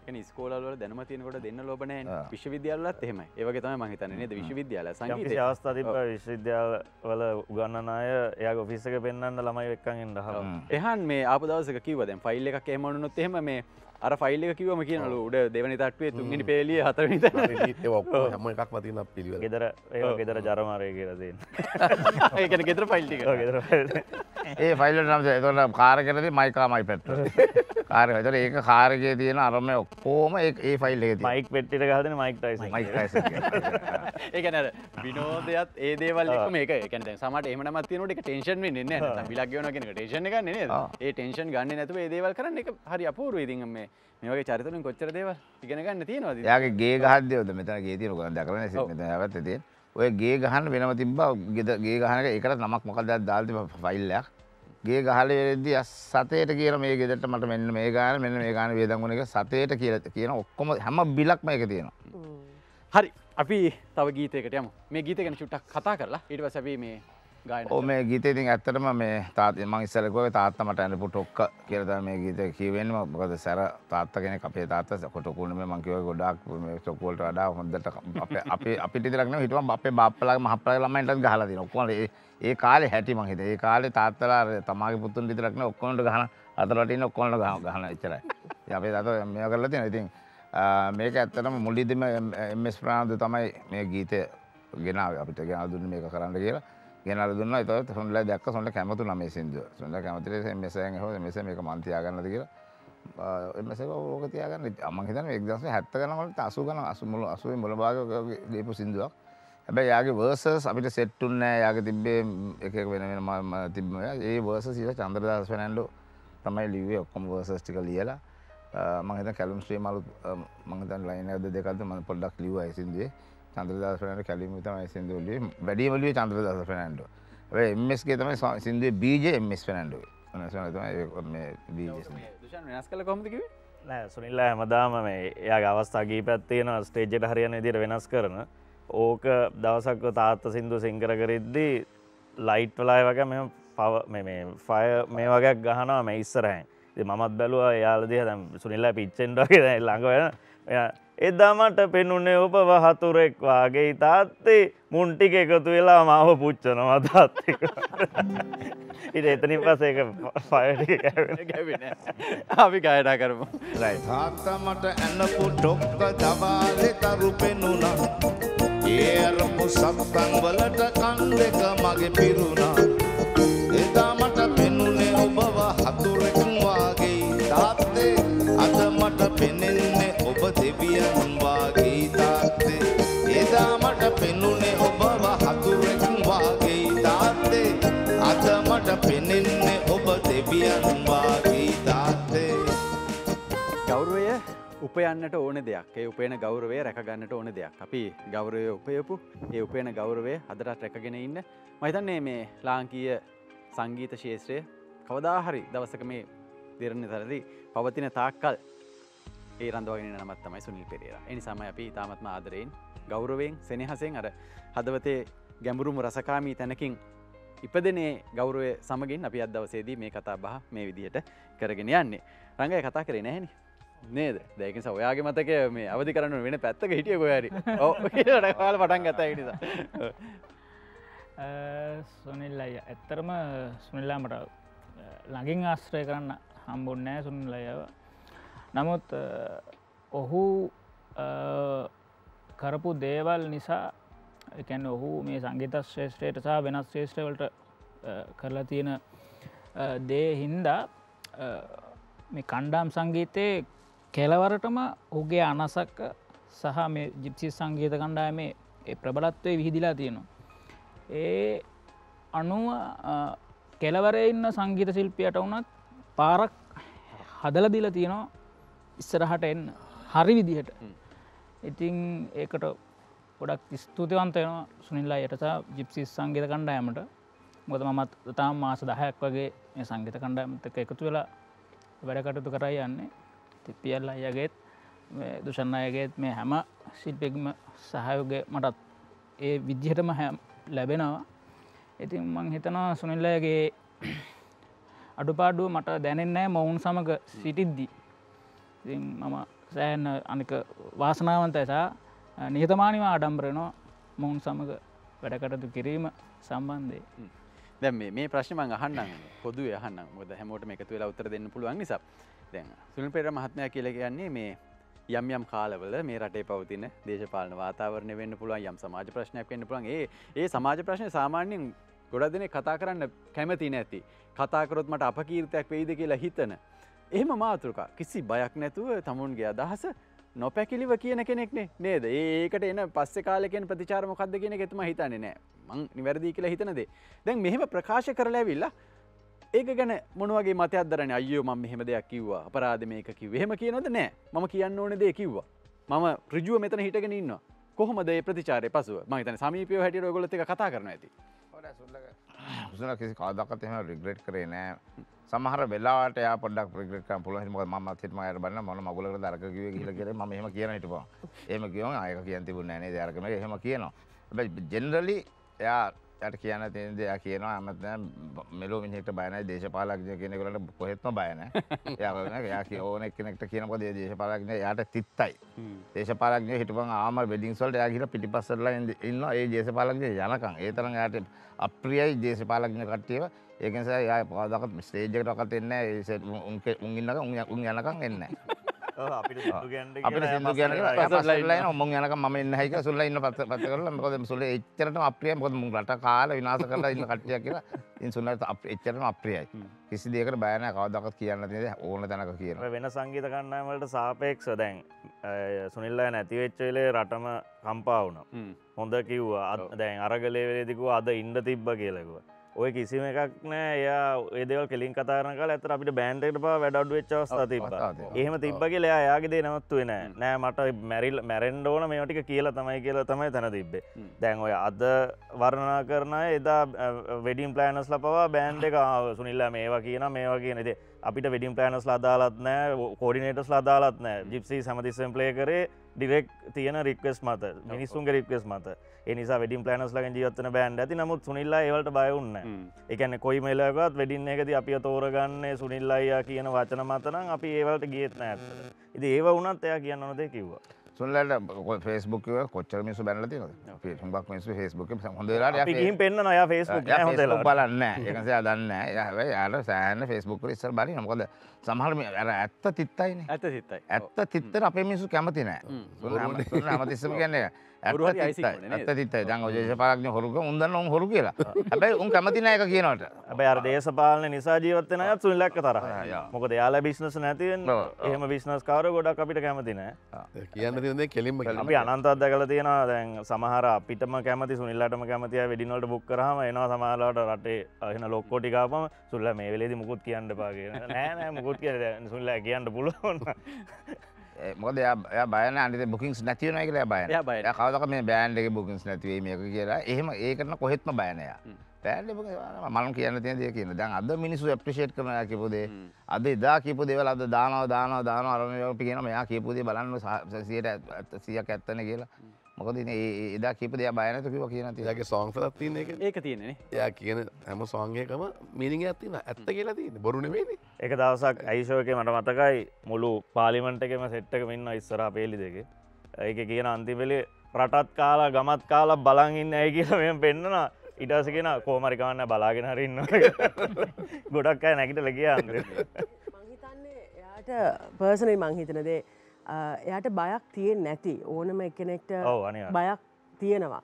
Kan sekolah luar dana mati ini kuda dana luar benda, Vishwavidya luar teh mai, ini bagi tuan mangitan ini, Vishwavidya luar. Yang kita awasati pun Vishwavidya luar Uganda naya, ya office ke penanda lama ini kangin dah. Ehan me, apa dah sekarang kira dia, file ke mana nu teh mai. අර file එක කිව්වම කියනලු උඩ දෙවෙනි තට්ටුවේ තුන්වෙනි පේලිය හතරවෙනි තට්ටුවේ ඒක ඔක්කොම හැම එකක්ම තියෙනවා පිළිවෙල. ගෙදර ඒක ගෙදර ජරමාරය කියලා දෙන්න. ඒ කියන්නේ ගෙදර ෆයිල් ටික. ඔව් ගෙදර ෆයිල්. ඒ ෆයිල් වල නම් ඒක නම් කාර් එකේදී මයිකා මයි පැත්තට. කාර් එක. ඒතර ඒක කාර් එකේ තියෙන අරම ඔක්කොම ඒ ඒ ෆයිල් එකේ තියෙන. මයික් පෙට්ටියට ගහලා දෙන මයික් ටයිසන්. මයික් ටයිසන් කියන්නේ. ඒ කියන්නේ අර විනෝදයත් ඒ දේවල් එක්ක මේක ඒ කියන්නේ දැන් සමහරට එහෙම නමක් තියෙනකොට ඒක ටෙන්ෂන් වෙන්නේ නැහැ. නැත්නම් විලක් ගෙවනවා කියන එක ටෙන්ෂන් එක ගන්නෙ නේද? ඒ ටෙන්ෂන් ගන්නේ නැතුව ඒ දේවල් කරන්නේ ඒක හරි අපූර්වයි. ඉතින් මේ මේවගේ චරිතවලින් කොච්චර දේවල් ඉගෙන ගන්න තියනවද? එයාගේ ගේ ගහද්දේවද මෙතන ගේ තියෙන ගොඩක් දැකලා නැහැ. මෙතන හැවත්ත තියෙන. ඔය ගේ ගහන්න වෙනම තිබ්බා. ගේ ගහන එක ඒකට නමක් මොකක්ද දාලා තිබ්බා ෆයිල් එකක්. ගේ ගහලා වෙද්දී සතේට කියන මේ ගෙදරට මට මෙන්න මේ ගාන වේදන් වුණ එක සතේට කියලා කියන ඔක්කොම හැම බිලක්ම ඒක තියෙනවා. හරි. අපි තව ගීතයකට යමු. මේ ගීතය ගැන චුට්ටක් කතා කරලා ඊට පස්සේ අපි මේ ඔව් මේ ගීතේ ඉතින් ඇත්තටම මේ තාත්තා මම ඉස්සෙල්ලා කිව්වා තාත්තා මට අඳපු ටොක්ක කියලා තමයි මේ ගීතේ කියවෙන්නේ මොකද සර තාත්තා කෙනෙක් අපේ තාත්තා කොටකුණු මේ මම කිව්වා ගොඩාක් මේ ටොක් වලට වඩා හොඳට අපේ අපිට ඉතින් ළඟ හිටවම් අපේ බාප්පලාගේ මහප්පලාගේ ළමයින්ටත් ගහලා දෙනවා ඔක්කොම ඒ කාලේ හැටි මං හිතේ ඒ කාලේ තාත්තලා තමාගේ පුතුන් විතරක් නේ ඔක්කොමලට ගහන අතලට ඉන්න ඔක්කොමලට ගහන ඉතරයි ඉතින් අපේ තාත්තා මේවා කරලා තියෙනවා ඉතින් මේක ඇත්තටම මුලින්ම එම්.එස්. ප්‍රාන්දු තමයි මේ ගීතය ගෙනාවේ අපිට ගෙනා දුන්නේ මේක කරන්න කියලා ගෙනල්ලා දුන්නා. ඒතකොට සොන්ලා දැක්ක සොන්ලා කැමතුණා මේ සින්දුව. සොන්ලා කැමතිලා මෙසෙන් ඇහුවා මෙසේ මේක මන් තියාගන්නද කියලා. එම්මසේ ඕක තියාගන්න. මම හිතන්නේ 1970 ගණන් වලට 80 ගණන් 80 මුල භාගයේ දීපු සින්දුවක්. හැබැයි යාගේ වර්සස් අපිට සෙට් උන්නේ යාගේ තිබ්බේ එක එක වෙන වෙනම තිබ්බේ. ඒ වර්සස් ඊට චන්ද්‍රදාස ෆර්නැන්ඩෝ තමයි ලිව්වේ ඔක්කොම වර්සස් ටික ලියලා. මම හිතන්නේ කැලුම් ස්ට්‍රීම් අලුත් මම හිතන්නේ ලයින් එකක්ද දෙකක්ද මම පොඩ්ඩක් ලිව්වා ඒ සින්දුවේ. චන්ද්‍රදාස ෆර්නැන්ඩෝ කැලීම තමයි සින්දුව ලියුවේ. වැඩිම ලියුවේ චන්ද්‍රදාස ෆර්නැන්ඩෝ. හැබැයි එම්.එස්. ගේ තමයි සින්දුවේ බීජේ එම්.එස්. ෆර්නැන්ඩෝගේ. අනසන තමයි මේ බීජේ. දුෂාන් වෙනස් කළා කොහොමද කිව්වේ? නෑ සුනිල්ලා හැමදාම මේ එයාගේ අවස්ථා කීපයක් තියෙනවා ස්ටේජ් එකට හරියන විදියට වෙනස් කරන. ඕක දවසක් තාත්තා සින්දුව සිං කර කරද්දී ලයිට් වල ඒ වගේ මෙහෙම මේ ෆයර් මේ වගේක් ගහනවා මේ ඉස්සරහින්. ඉතින් මමත් බැලුවා එයාලා දිහා දැන් සුනිල්ලා පිච්චෙන්ඩෝ වගේ දැන් ළඟ වෙන. එයා එදාමට පෙනුනේ ඔබ වහතුරෙක් වාගේ තාත්තේ මුන් ටික එකතු වෙලා මාව පුච්චනවා තාත්තේ. ඉතින් එතනින් පස්සේ ඒක ෆයර් ටික ගෑවේ නෑ. අපි ගායනා කරමු. රයිට්. තාත්තා මට ඇනපු ඩොක්ක දවාලේ තරු පෙනුණා. ඒ අරමු සත්තන් වලට කන් දෙක මගේ පිරුණා. එදාමට පෙනුනේ ඔබ වහතුරෙක් වාගේ තාත්තේ අද මට පෙනෙන්නේ දෙවියන් වාගේ තාත්තේ එදා මට පෙනුනේ ඔබ වහතුරෙක් වාගේ තාත්තේ අද මට පෙනෙන්නේ ඔබ දෙවියන් වාගේ තාත්තේ. ගෞරවය උපයන්නට ඕන දෙයක්. ඒ උපයන ගෞරවය රැකගන්නට ඕන දෙයක්. අපි ගෞරවය උපයපු ඒ උපයන ගෞරවය අදටත් රැකගෙන ඉන්න මම හිතන්නේ මේ ලාංකීය සංගීත ශාස්ත්‍රය කවදා හරි දවසක මේ දිරණතරදී පවතින තාක්කල් ඒ රඳවාගෙන නමත් තමයි සුනිල් පෙරේරා. ඒ නිසාම අපි තාමත්ම ආදරයෙන් ගෞරවයෙන් සෙනෙහසෙන් අර හදවතේ ගැඹුරුම රසකාමී තැනකින් ඉපදෙනේ ගෞරවය සමගින් අපි අද දවසේදී මේ කතා බහ මේ විදිහට කරගෙන යන්නේ. රංගය කතා කරේ නැහෙනි. නේද? දැන් ඒක නිසා ඔයාගේ මතකය මේ අවදි කරන්න වෙන පැත්තක හිටියේ කොහේ හරි. ඔව් කියලා ඔයාලා පටන් ගත්තා ඒ නිසා. සුනිල් අයියා ඇත්තටම සුනිල්ලා මට ළඟින් ආශ්‍රය කරන්න හම්බුනේ නැහැ සුනිල් අයියාව. නමුත් ඔහු කරපු දේවල් නිසා එකැන ඔහු මේ සංගීත ශ්‍රේෂ්ඨයට සහ වෙනස් ශ්‍රේෂ්ඨවලට කරලා තියෙන දේ හින්දා මේ කණ්ඩාම් සංගීතයේ කෙලවරටම ඔහුගේ අනසක සහ මේ ජිප්සීස් සංගීත කණ්ඩායමේ ඒ ප්‍රබලත්වය විහිදිලා තියෙනවා. ඒ අනුව කෙලවරේ ඉන්න සංගීත ශිල්පියට වුණත් පාරක් හදලා දීලා තියෙනවා ඉස්සරහට එන්න හරි විදිහට. ඉතින් ඒකට ගොඩක් ස්තුතිවන්ත වෙනවා සුනිල් අයියට සහ ජිප්සීස් සංගීත කණ්ඩායමට. මොකද මමත් තාම මාස 10ක් වගේ මේ සංගීත කණ්ඩායමත් එක්ක එකතු වෙලා වැඩ කටයුතු කරා යන්නේ. ඉතින් පියල් අයියාගේත් මේ දුෂන් අයියාගේත් මේ හැම ශිල්පියෙක්ම සහයෝගය මටත් ඒ විදිහටම ලැබෙනවා. ඉතින් මම හිතනවා සුනිල් අයියාගේ අඩුපාඩුව මට දැනෙන්නේ නැහැ මොවුන් සමග සිටිද්දී. ඉතින් මම සෑහෙන අනික වාසනාවන්තයි සහ නිහතමානීව ආඩම්බර වෙනවා මොවුන් සමග වැඩ කටයුතු කිරීම සම්බන්ධයෙන්. දැන් මේ ප්‍රශ්නේ මම අහන්නම් පොදුවේ අහන්නම්. මොකද හැමෝටම එකතු වෙලා උත්තර දෙන්න පුළුවන් නිසා. දැන් සුනිල් පෙරේරා මහත්මයා කියලා කියන්නේ මේ යම් යම් කාලවල මේ රටේ පවතින දේශපාලන වාතාවරණය වෙන්න පුළුවන්, යම් සමාජ ප්‍රශ්නයක් වෙන්න පුළුවන්. ඒ සමාජ ප්‍රශ්නේ සාමාන්‍යයෙන් ගොඩක් දෙනෙක් කතා කරන්න කැමති නැති, කතා කරොත් මට අපකීර්තියක් වෙයිද කියලා හිතන එහෙම මාතෘකා. කිසි බයක් නැතුව තමුන්ගේ අදහස නොපැකිලිව කියන කෙනෙක්නේ නේද? ඒකට එන පස්සේ කාලේ කියන ප්‍රතිචාර මොකක්ද කියන එක තමයි හිතන්නේ නෑ. මං නිවැරදි කියලා හිතන දේ. දැන් මෙහෙම ප්‍රකාශ කරලා ඇවිල්ලා ඒක ගැන මොන වගේ මතයක් දරන්නේ? අයියෝ මම මෙහෙම දෙයක් කිව්වා. අපරාධ මේක කිව්වේ. එහෙම කියනොද නෑ. මම කියන්න ඕනේ දේ කිව්වා. මම ඍජුව මෙතන හිටගෙන ඉන්නවා. කොහොමද මේ ප්‍රතිචාරය පසුව? මං හිතන්නේ සමීපීව හැටියට ඔයගොල්ලොත් එක කතා කරනවා ඇති. ඔයා සුල්ලා කිසි කාදාකත් එහෙම රිග්‍රෙට් කරේ නෑ. සමහර වෙලාවට එයා පොඩ්ඩක් රිග්‍රෙට් කරන්න පුළුවන්. මම මම අර බලන්න මොන මගුලකටද අරක කිව්වේ කියලා කියලා මම එහෙම කියන හිටපුවා. එහෙම කිව්වම ආයෙක කියන්න තිබුණේ නැහැ නේද? අරක මේක එහෙම කියනවා. හැබැයි ජෙනරලි එයාට කියන්න තියෙන දේ එයා කියනවා. මම මෙලෝ මිනිහෙක්ට බය නැහැ, දේශපාලකඥයෝ කියන එකලට කොහෙත්ම බය නැහැ. එයා කියනවා එයා කිය ඕන එක්කෙනෙක්ට කියනකොට දේශපාලකඥය එයාට තිත්තයි. දේශපාලකඥයෝ හිටපුවම ආම වෙඩින්ග්ස් වලට එයා ගිහලා පිටිපස්සටලා ඉන්නවා. ඒ දේශපාලකඥය යනකම් ඒ තරම් එයාට අප්‍රියයි දේශපාලකඥ කට්ටියව. ඒක නිසා යා පොඩ්ඩක් ස්ටේජ් එකට ඔකට එන්නේ නැහැ. උන් ඉන්නකම් උන් යනකම් එන්නේ නැහැ. ඔව් අපිට සින්දු ගෑනට කියලා අපිට සින්දු ගෑනට පස්සටලා එනවා. මම යනකම් මම එන්නේ නැහැ කියලා සුල්ලා ඉන්න පස්ස කරලා. මොකද සුල්ලා එච්චරටම අප්‍රියයි. මොකද මුන් රට කාලා විනාශ කරලා ඉන්න කට්ටියක් කියලා. ඉතින් සුල්ලාට එච්චරටම අප්‍රියයි. කිසි දෙයකට බය නැහැ. කවදාකවත් කියන්න තියෙන්නේ ඕන තැනක කියනවා. වෙන සංගීත කණ්ඩායම් වලට සාපේක්ෂව දැන් සුනිල්ලා නැති වෙච්ච වෙලේ රටම කම්පා වුණා. හොඳ කිව්වා. දැන් අරගලේ වෙලේදී කිව්වා අද ඉන්න තිබ්බ කියලා කිව්වා. ඔය කිසිම එකක් නෑ. එයා ඒ දේවල් කෙලින් කතා කරන කාලේ ඇත්තට අපිට බෑන්ඩ් එකට පාව වැඩ අඩු වෙච්ච අවස්ථා තිබ්බා. එහෙම තිබ්බා කියලා එයා එයාගේ දේ නවත්ුවේ නෑ. නෑ මට මැරෙන්න ඕන මේවා ටික කියලා තමයි තන තිබ්බේ. දැන් ඔය අද වර්ණනා කරන අය එදා වෙඩින් ප්ලෑනර්ස්ලා පවා බෑන්ඩ් එක සුනිල්ලා මේවා කියනවා මේවා කියන. ඉතින් අපිට වෙඩින් ප්ලෑනර්ස්ලා අදාළත් නෑ, කෝඩිනේටර්ස්ලා අදාළත් නෑ. ජිප්සීස් හැමතිස්සෙම ප්ලේ කරේ ඩිරෙක්ට් තියෙන රික්වෙස්ට් මත, මිනිස්සුන්ගේ රික්වෙස්ට් මත. ඒ නිසා වෙඩින් ප්ලෑනර්ස්ලාගෙන් ජීවත් වෙන බෑන්ඩ් ඇති. නමුත් සුනිල්ලා ඒවලට බය වුණේ නැහැ. ඒ කියන්නේ කොයි වෙලාවකවත් වෙඩින් එකදී අපිව තෝරගන්නේ සුනිල්ලා අයියා කියන වචන මත නම් අපි ඒවලට ගියෙත් නැහැ ඇත්තට. ඉතින් ඒව වුණත් එයා කියන්න ඕන දේ කිව්වා. සුනිල්ලාට Facebook එක කොච්චර මිනිස්සු බැනලා තියෙනවද? අපි හුඟක් මිනිස්සු Facebook එකේ හොඳ වෙලාවට අපි ගිහින් පෙන්නනවා. එයා Facebook නෑ හොඳ වෙලාවට. බලන්නේ නැහැ. ඒක නිසා දන්නේ නැහැ. එයා හැබැයි යාළුවා සෑහෙන Facebook වල ඉස්සර බලනවා. මොකද සමහර මේ අර ඇත්ත තිත්තයිනේ. ඇත්ත තිත්තයි. ඇත්ත තිත්තට අපේ මිනිස්සු කැමති නැහැ. සුනිල්ලා හැමතිස්සම කියන්නේ දේශපාලන හොරුක උන්දන්න උන් හොරු කියලා. හැබැයි උන් කැමති නෑ ඒක කියනවට. හැබැයි අර දේශපාලන නිසා ජීවත් වෙන අයත් සුනිල් එක්ක තරහයි. මොකද එයාලා බිස්නස් නැති වෙන්නේ. එහෙම බිස්නස් කාරයෝ ගොඩක් අපිට කැමති නෑ. කියන්න තියෙන දේ කෙලින්ම කියන්න. අපි අනන්තවත් දැකලා තියෙනවා. දැන් සමහර අපිටම කැමති සුනිල්ලාටම කැමති අය වෙඩින් වලට බුක් කරාම එනවා සමහරවට රටේ එන ලොක්කෝ ටික ආපම සුනිල්ලා මේ වෙලේදී මුකුත් කියන්න එපා කියනවා. නෑ නෑ මුකුත් කියන්නේ සුනිල්ලා කියන්න පුළුවන්. මොකද එයා බය නැහැ අනිත් බුකින්ග්ස් නැති වෙනවා කියලා. එයා බය නැහැ. එයා කවදාවත් මේ බෑන්ඩ් එකේ බුකින්ග්ස් නැති වෙයි මේක කියලා එහෙම ඒකට කොහෙත්ම බය නැහැ. බෑන්ඩ් එක මම කියන්න තියෙන දේ කියනවා. දැන් අද මිනිස්සු ඇප්‍රීෂিয়েට් කරනවා කියපු දේ. අද එදා කියපු දේවල් අද දානවා අර මේ අපි කියනවා මෙයා කියපු දේ බලන්න 100ක් ඇත්තනේ කියලා. මොකද ඉතින් එදා කියපු දේ බය නැතුව කිව්වා කියන තියෙනවා. එයාගේ සොන්ග්ස් එකක් තියෙන එක. ඒක තියෙනනේ. එයා කියන හැම සොන්ග් එකකම මීනින්ග් එකක් තියෙනවා. ඇත්ත කියලා තියෙන්නේ. බොරු නෙමෙයි. එක දවසක් අයිෂෝ එකේ මට මතකයි මුළු පාර්ලිමේන්තු එකේම සෙට් එකම ඉන්නවා ඉස්සරහා පේලි දෙකේ. ඒකේ කියන අන්තිම වෙලේ රටත් කාලා ගමත් කාලා බලන් ඉන්නේ ඇයි කියලා මම පෙන්නනවා. ඊට පස්සේ කියනවා කොහොම හරි කවන්න බලාගෙන හරි ඉන්නවා. ගොඩක් අය නැගිටලා ගියා අන්තිමට. මං හිතන්නේ එයාට පර්සනලි මං හිතන දේ එයාට බයක් තියෙන්නේ නැති ඕනම කෙනෙක්ට බයක් තියෙනවා.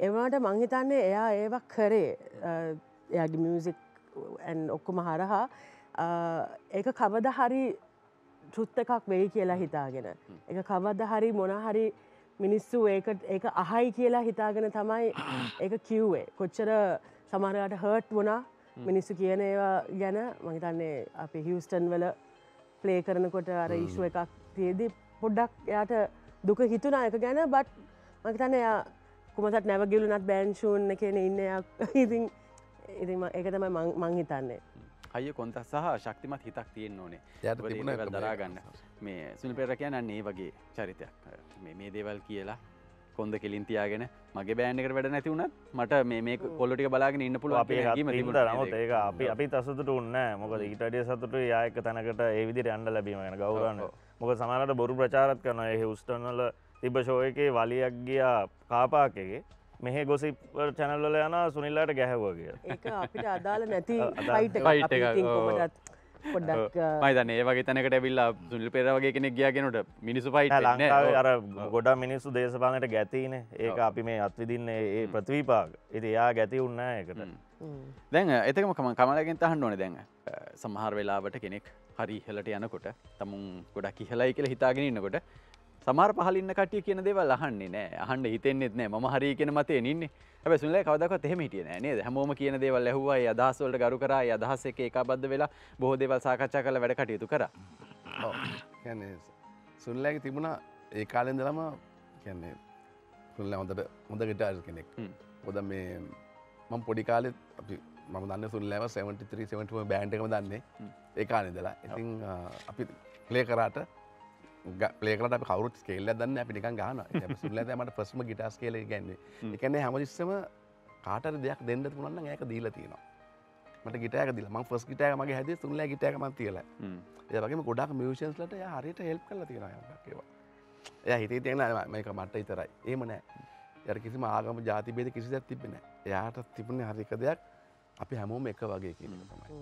ඒ වුණාට මං හිතන්නේ එයා ඒව කරේ එයාගේ මියුසික් and ඔක්කොම හරහා ඒක කවදා හරි ට්‍රුත් එකක් වෙයි කියලා හිතාගෙන. ඒක කවදා හරි මොන හරි මිනිස්සු ඒක අහයි කියලා හිතාගෙන තමයි ඒක කිව්වේ. කොච්චර සමහරකට හර්ට් වුණා මිනිස්සු කියන ඒවා ගැන. මං හිතන්නේ අපි හියුස්ටන් වල ප්ලේ කරනකොට අර ඉෂුව එකක් තියේදී පොඩ්ඩක් එයාට දුක හිතුණා ඒක ගැන. බට් මං හිතන්නේ එයා කොහොමදත් නැව ගිලුණත් බෑන්ඩ් ෂූන් එකේ ඉන්නේ එයා. ඉතින් ඒක තමයි මං හිතන්නේ. අයිය කොන්තස් සහ ශක්තිමත් හිතක් තියෙන්න ඕනේ. එයාට තිබුණා ඒක දරා ගන්න. මේ සුනිල් පෙරේරා කියන්නේ අන්න ඒ වගේ චරිතයක්. මේ දේවල් කියලා කොන්ද කෙලින් තියාගෙන මගේ බෑන්ඩ් එකට වැඩ නැති වුණත් මට මේ කොල්ලෝ ටික බලාගෙන ඉන්න පුළුවන් අපේ හැඟීම තිබුණා. නමුත් ඒක අපි තසතුටු වුණේ නැහැ. මොකද ඊට වැඩිය සතුටුයි යා එක තැනකට ඒ විදිහට යන්න ලැබීම ගැන ගෞරවන්න. මොකද සමහරවිට බොරු ප්‍රචාරත් කරනවා. ඒ හියුස්ටන් වල තිබ්බ ෂෝ එකේ වලියක් ගියා කාපාකේගේ. මෙහි ගොසිප් channel වල යනවා සුනිල්ලාට ගැහුවා කියලා. ඒක අපිට අදාළ නැති ෆයිට් එකක්. අපි ඉතින් කොහොමදත් පොඩ්ඩක් මම දන්නේ ඒ වගේ තැනකට ඇවිල්ලා සුනිල් පෙරේරා වගේ කෙනෙක් ගියා කියනකොට මිනිස්සු ෆයිට් නෑ. ලංකාවේ අර ගොඩක් මිනිස්සු දේශපාලනයට ගැතිනේ. ඒක අපි මේ අත් විඳින්නේ ඒ ප්‍රතිවිපාක. ඉතින් එයා ගැති වුණ නෑ ඒකට. දැන් එතකම කමලගෙන් තහන්න ඕනේ දැන්. සමහර වෙලාවට කෙනෙක් හරි ඉහළට යනකොට තමුන් ගොඩක් ඉහළයි කියලා හිතාගෙන ඉන්නකොට සමහර පහළ ඉන්න කට්ටිය කියන දේවල් අහන්නේ නෑ. අහන්න හිතෙන්නේත් නෑ. මම හරි කියන මතයෙන් ඉන්නේ. හැබැයි සුනිල්ලා කවදාකවත් එහෙම හිටියේ නෑ නේද? හැමෝම කියන දේවල් ඇහුවා, ඒ අදහස් වලට ගරු කරා, ඒ අදහස් එක්ක ඒකාබද්ධ වෙලා බොහෝ දේවල් සාකච්ඡා කරලා වැඩ කටයුතු කරා. ඔව්. කියන්නේ සුනිල්ලාගේ තිබුණා ඒ කාලේ ඉඳලම කියන්නේ සුනිල්ලා හොඳ ගිටාරිස් කෙනෙක්. පොද මේ මම පොඩි කාලේ අපි මම දන්නේ සුනිල්ලාව 73 74 බෑන්ඩ් එකම දන්නේ. ඒ කාලේ ඉඳලා. ඉතින් අපි ප්ලේ කරාට අපි කවුරුත් ස්කේල් එකක් දන්නේ අපි නිකන් ගහනවා. ඉතින් සුනිල්ලා දැන් මට ප්‍රශ්න ගිටාර් ස්කේල් එක කියන්නේ. ඒ කියන්නේ හැමතිස්සම කාට හරි දෙයක් දෙන්න පුළුවන් නම් ඒක දීලා තියෙනවා. මට ගිටාර් එක දීලා මම ෆස්ට් ගිටාර් එක මගේ හැදුවේ සුනිල්ලා ගිටාර් එක මම තියලා. ඒ වගේම ගොඩාක් මියුසිෂන්ස් ලට එයා හරියට හෙල්ප් කරලා තියෙනවා යම්ක් ඒවා. එයා හිතේ තියෙන මේක මට විතරයි. එහෙම නැහැ. එයාට කිසිම ආගම ಜಾති ભેද කිසිදයක් තිබ්බේ නැහැ. එයාට තිබුණේ හරි එක දෙයක් අපි හැමෝම එක වගේ කියන එක තමයි.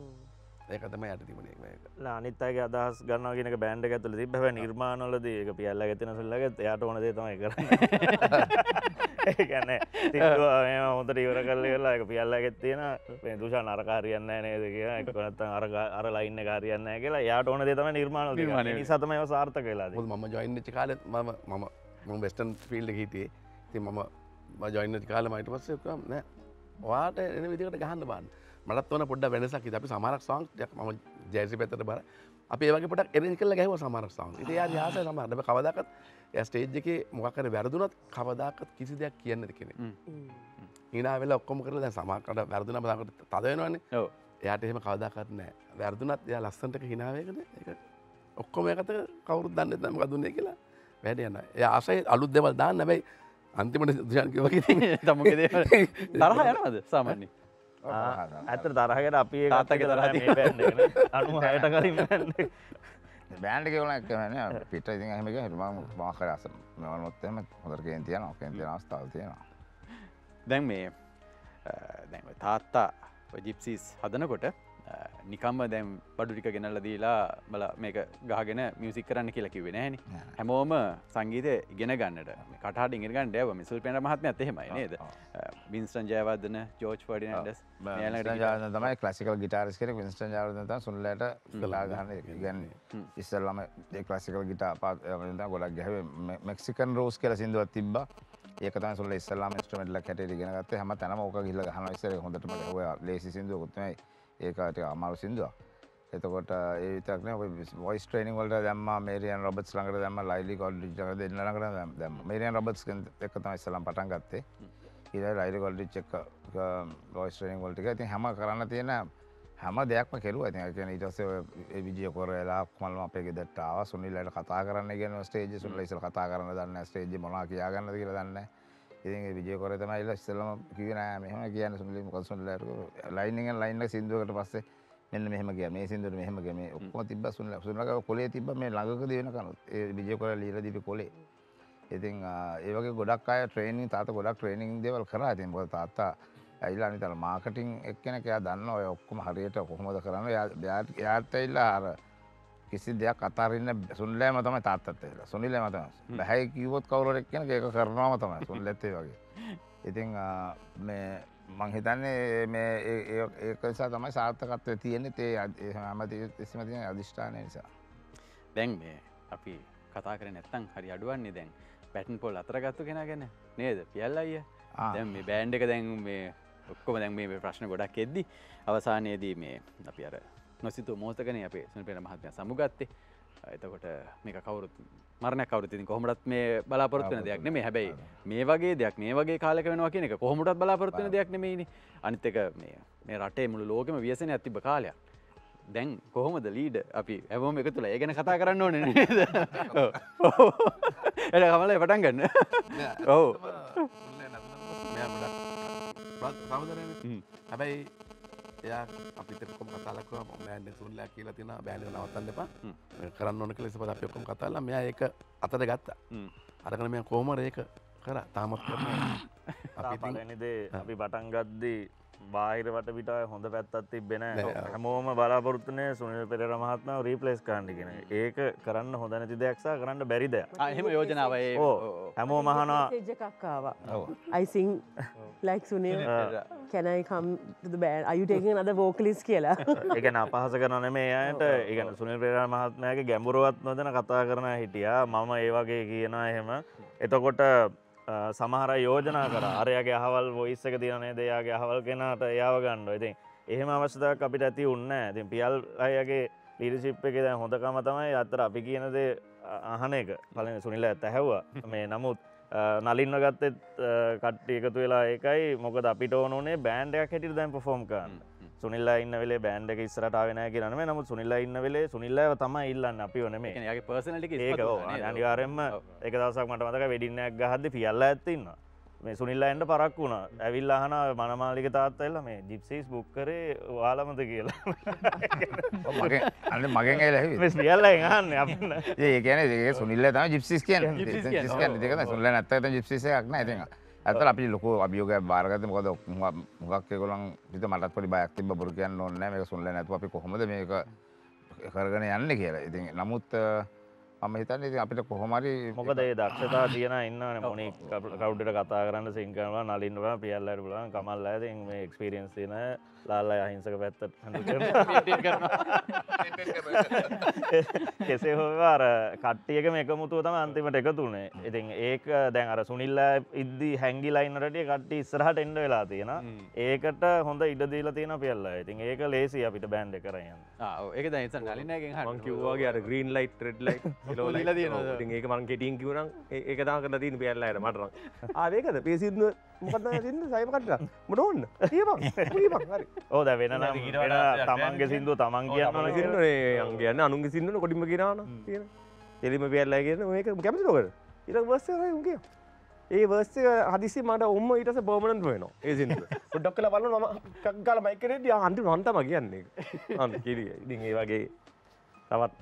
ඒක තමයි යට තිබුණේ මේක. ලා අනිත් අයගේ අදහස් ගන්නවා කියන එක බෑන්ඩ් එක ඇතුලේ තිබ්බ හැබැයි නිර්මාණවලදී ඒක පියල්ලා ගැතෙන සල්ලා ගැත් එයාට ඕන දේ තමයි කරන්නේ. ඒ කියන්නේ තිබ්බා එහෙම හොඳට ඉවර කරලා ඉවරලා ඒක පියල්ලා ගැත් තියෙන මේ දුෂාන් අරක හරියන්නේ නැහැ නේද කියලා ඒක නැත්තම් අර ලයින් එක හරියන්නේ නැහැ කියලා එයාට ඕන දේ තමයි නිර්මාණවලදී කරන්නේ. ඒ නිසා තමයි ඒවා සාර්ථක වෙලා තියෙන්නේ. මොකද මම ජොයින් වෙච්ච කාලේ මම වෙස්ටර්න් ෆීල්ඩ් එකේ හිටියේ. ඉතින් මම ජොයින් වෙච්ච කාලේ මම ඊට පස්සේ කිව්වා නෑ ඔයාට එන විදිහකට ගහන්න බලන්න. මටත් වන පොඩ්ඩක් වෙනසක් ඉතින් අපි සමහරක් සෝන්ග් මම ජයසි පැත්තට බාර අපි ඒ වගේ පොඩක් arrange කරලා ගැහුවා සමහරක් සෝන්ග්. ඉතින් එයාගේ ආසය සමහරක් අපි කවදාකවත් එයා ස්ටේජ් එකේ මොකක් හරි වැරදුනත් කවදාකවත් කිසි දෙයක් කියන්නේ නැති කෙනෙක්. ඊනා වෙලා ඔක්කොම කරලා දැන් සමහරකට වැරදුනම සමහරකට තද වෙනවනේ. ඔව්. එයාට එහෙම කවදාකවත් නැහැ. වැරදුනත් එයා ලස්සනට හිනා වේකනේ. ඒක ඔක්කොම එකකට කවුරුත් දන්නේ නැහැ මොකද උනේ කියලා වැඩ යනවා. එයා ආසය අලුත් දේවල් දාන්න හැබැයි අන්තිමට දුෂාන් කිව්වා කිව්වා තමගේ දේවල් තරහ යනවද සාමාන්‍යයෙන්? ඇත දරහකට අපි තාතක දර අනු හයට කලින් බෑන්ඩ කියවන කරන පිට ඉති හමක හම මාකරස මෙවනොත්තම හොදර කියෙන් තියන කැන්ති අවස්ථාව තියෙනවා. දැන් මේ තාත්තා ජිප්සිස් හදනකොට නිකම්ම දැම් බඩුටික ගෙනල්ල දීලා බල මේක ගාගෙන මියසික් කරන්න කියලකි වෙන හැනි හැමෝම සංගීතය ඉගෙන ගන්නට කටහට ඉගෙනගන්න ඩෑව මිසුල් පෙන මහත්ම ඇතෙමයි නේද? වින්ස්ටන් ජයවර්ධන, ජෝර්ජ් ෆර්ඩිනන්ඩ් තමයි ක්ලසිකල් ගිටාරිස් කෙනෙක්. වින්ස්ටන් ජයවර්ධන සුනිල්ලාට ගලා ගන්න ඉගන්නේ. ඉස්සෙල්ලාම ඒ ක්ලසිකල් ගිටාර් පාත් ගොඩක් ගැහුවේ. මෙක්සිකන් රෝස් කියලා සින්දුවක් තිබ්බා. ඒක තමයි සුනිල්ලා ඉස්සෙල්ලාම ඉන්ස්ට්‍රුමන්ට් එකක් හැටියට ඉගෙන ගත්තේ. හැම තැනම ඕක ගිහිල්ලා ගහනවා. ඉස්සෙල්ලා හොඳටම ගැහුවා. ලේසි සින්දුවකුත් තමයි ඒකට අමාරු සින්දුවක්. එතකොට ඒ විතරක් නෙවෙයි වොයිස් ට්‍රේනින් වලට දැම්මා. මේරියන් රොබර්ට්ස් ළඟට දැම්මා. ලයිලි කොල්ඩ්රිජ් ළඟට දෙන්න ළඟට දැම්මා. මේරියන් රොබර්ට්ස් එක තමයි ඉස්සෙල්ලාම පටන් ගත්තේ. ඉතින් ලයිලි කොල්ඩ්රිජ් එක වොයිස් ට්‍රේනින් වලට ගියා. ඉතින් හැම කරන්න තියෙන හැම දෙයක්ම කෙරුවා. ඉතින් ඒ කියන්නේ ඊට පස්සේ ඒ විජය කොරලා කොමල්ම අපේ ගෙදරට ආවා. සුනිල්ලාට කතා කරන්න ඉගෙන ස්ටේජ් එක සුනිල්ලා ඉස්සෙල්ලා කතා කරන්න දන්නේ නැහැ. ස්ටේජ් එක මොනවා කියා ගන්නද කියලා දන්නේ නැහැ. ඉතින් ඒ විජය කොරේ තමයි ඉස්සෙල්ලාම කිව්වේ නෑ මෙහෙම කියන්න සුනිල්ලා මොකද සුනිල්ලාට ලයින් එකෙන් ලයින් එක සින්දුවකට පස්සේ මෙන්න මෙහෙම ගියා මේ සින්දුවට මෙහෙම ගියා මේ ඔක්කොම තිබ්බා සුනිල්ලා කොලේ තිබ්බා මේ ළඟකදී වෙන කනොත් ඒ විජය කොරලා ලියලා දීපේ කොලේ. ඉතින් ඒ වගේ ගොඩක් අය ට්‍රේනින් තාත්තා ගොඩක් ට්‍රේනින් දේවල් කරා. ඉතින් මොකද තාත්තා ඇවිල්ලා අනිතර මාකටිං එක්කෙනෙක් එයා දන්නවා ඔය ඔක්කොම හරියට කොහොමද කරන්නේ. එයාත් ඇවිල්ලා අර කිසි දෙයක් අතාරින්න සුනිල්ලාම තමයි තාත්තත් ඇවිල්ලා. සුනිල්ලාම තමයි. බහයි කිව්වොත් කවුරු හරි එක්කෙනෙක් ඒක කරනවාම තමයි සුනිල්ලාත් ඒ වගේ. ඉතින් මේ මං හිතන්නේ මේ ඒක නිසා තමයි සාර්ථකත්වය තියෙන්නේ. ඒ හැමතිස්සෙම තියෙන අදිෂ්ඨානය නිසා. දැන් මේ අපි කතා කරේ නැත්නම් හරි අඩුවන්නේ. දැන් බැටන් පොල් අතර ගත්ත කෙනා ගැන නේද පියල්ලා අයියා? දැන් මේ බෑන්ඩ් එක දැන් මේ ඔක්කොම දැන් මේ ප්‍රශ්න ගොඩක් එද්දි අවසානයේදී මේ අපි අර නොසිතූ මොහොතකනේ අපේ සුනිල් පෙරේරා මහත්මයා සමුගත්තේ. එතකොට මේක කවුරුත් මරණයක් කවුරුත් ඉතින් කොහොමදත් මේ බලාපොරොත්තු වෙන දෙයක් නෙමෙයි. හැබැයි මේ වගේ දෙයක් මේ වගේ කාලයක වෙනවා කියන එක කොහොමදත් බලාපොරොත්තු වෙන දෙයක් නෙමෙයිනේ. අනිත් එක මේ රටේ මුළු ලෝකෙම ව්‍යසනයක් තිබ්බ කාලයක්. දැන් කොහොමද ලීඩ් අපි හැමෝම එකතු වෙලා ඒ ගැන කතා කරන්න ඕනේ නේද? ඔව්. එළ කමලේ පටන් ගන්න. ඔව්. හැබැයි එයා අපිට ඔක්කොම කතාලා කරා බෑන්ඩ් සුනිල්ලා කියලා තියෙනවා බෑන්ඩ් එක නවත්තන්න එපා කරන්න ඕන කියලා. ඉතින් අපි ඔක්කොම කතාලා මෙයා ඒක අතට ගත්තා. අරගෙන මම කොහොම හරි ඒක කරා. තාමත් කරනවා. අපි පටන් ගද්දී බාහිර වටපිටාවේ හොඳ පැත්තක් තිබෙන්නේ නැහැ. හැමෝම බලාපොරොත්තු වෙන්නේ සුනිල් පෙරේරා මහත්මයාව රීප්ලේස් කරන්න කියන එක. ඒක කරන්න හොඳ නැති දෙයක් සා කරන්න බැරි දෙයක්. ආ එහෙම යෝජනාව ඒ. ඔව්. හැමෝම අහනවා ස්ටේජ් එකක් ආවා. I sing like Sunil. Can I come to the band? Are you taking another vocalist කියලා. ඒ කියන්නේ අපහාස කරනවා නෙමෙයි අයන්ට. ඒ කියන්නේ සුනිල් පෙරේරා මහත්මයාගේ ගැඹුරවත් නොදැන කතා කරන හිටියා. මම ඒ වගේ කියනවා එහෙම. එතකොට සමහර යෝජනා කරා අරයාගේ අහවල් වොයිස් එක දින නේද එයාගේ අහවල් කෙනාට එයාව ගන්නවා. ඉතින් එහෙම අවශ්‍යතාවක් අපිට ඇති වුණේ නැහැ. ඉතින් පියල් අයගේ ලීඩර්ෂිප් එකේ දැන් හොඳකම තමයි අතර අපි කියන දේ අහන එක. පළවෙනි සුනිලත් ඇහුවා. මේ නමුත් නලින්ව ගත්තෙත් කට්ටිය එකතු වෙලා ඒකයි මොකද අපිට ඕන උනේ බෑන්ඩ් එකක් හැටියට දැන් perform කරන්න. සුනිල්ලා ඉන්න වෙලේ බෑන්ඩ් එක ඉස්සරහට ආවේ නැහැ කියලා නෙමෙයි. නමුත් සුනිල්ලා ඉන්න වෙලේ සුනිල්ලාව තමයි ඉල්ලන්නේ අපිව නෙමෙයි. يعني යාගේ පර්සනැලිටි එක ඉස්පත් වෙනවා නේද? අනිවාර්යයෙන්ම එක දවසක් මට මතකයි වෙඩින් එකක් ගහද්දී පියල්ලා ඇත්ත ඉන්නවා. මේ සුනිල්ලා එන්න පරක්කු වුණා. ඇවිල්ලා අහනවා මනමාලිගේ තාත්තායිලා මේ Gypsies බුක් කරේ ඔයාලමද කියලා. මගෙන් ඇවිල්ලා ඇහුවේ. මේ පියල්ලාගෙන් අහන්නේ අපිට. ඒ කියන්නේ ඒක සුනිල්ලා තමයි Gypsies කියන්නේ. Gypsies කියන්නේ දෙක තමයි. සුනිල්ලා නැත්තම් Gypsies එකක් නෑ ඉතින්. අතට අපි ලොකු අභියෝගයක් බාරගත්තේ මොකද මුගක් ඒගොල්ලන් හිත මටත් පොඩි බයක් තිබ්බ බොරු කියන්න ඕනේ නැහැ මේක සුන්ලේ නැතුව අපි කොහොමද මේක කරගෙන යන්නේ කියලා. ඉතින් නමුත් මම හිතන්නේ ඉතින් අපිට කොහොම හරි මොකද මේ දක්ෂතාව තියෙන ඉන්නවනේ මොනික් කවුඩ් එකට කතා කරන්න සින් කරනවා නලින්න බලා පියල්ලාට බලන්න කමල්ලා ඉතින් මේ එක්ස්පීරියන්ස් තියෙන ලාල්ලා අහිංසක පැත්තට හඳුන්වන්න කරනවා. කෙසේ හෝ අර කට්ටියකම එකමුතුව තමයි අන්තිමට එකතු උනේ. ඉතින් ඒක දැන් අර සුනිල්ලා ඉද්දි හැංගිලා ඉන්න රටිය කට්ටිය ඉස්සරහට එන්න වෙලා තියෙනවා. ඒකට හොඳ ඉඩ දීලා තියෙනවා පියල්ලා. ඉතින් ඒක ලේසි අපිට බෑන්ඩ් එක කරන් යන්න. ආ ඔව් ඒක දැන් ඉතින් නලිනාගෙන් අහන්න. මං කිව්වා වගේ අර green light red light කියලා දීලා තියෙනවා. ඉතින් ඒක මං කෙටියෙන් කිව්වනම් ඒක තමයි කරලා තියෙන්නේ පියල්ලාට මට නම්. ආ ඒකද පීසිදුන මොකද තියෙන්නේ සයිම කට්ටලා. මට ඕන්න. ඊපන්. ඊපන් හරි. ඕ දැන් වෙන නම් තමන්ගේ සින්දුව තමන් කියනවා නේද කියන්නේ අනුන්ගේ සින්දුවන කොටිම කියනවා කියන එලිම පියල්ලා කියන මේක කැමතිද ඔකට ඊළඟ වර්ස් එක උන් කියන ඒ වර්ස් එක හදිසි මට ඔම්ම ඊට පස්සේ පර්මනන්ට් වෙනවා ඒ සින්දුව පොඩ්ඩක් කළා බලනවා මම කක් ගාලා මයික් එකේ දී අන්තිම මම තමයි කියන්නේ අන්න කිරිය ඉතින් ඒ වගේ තවත්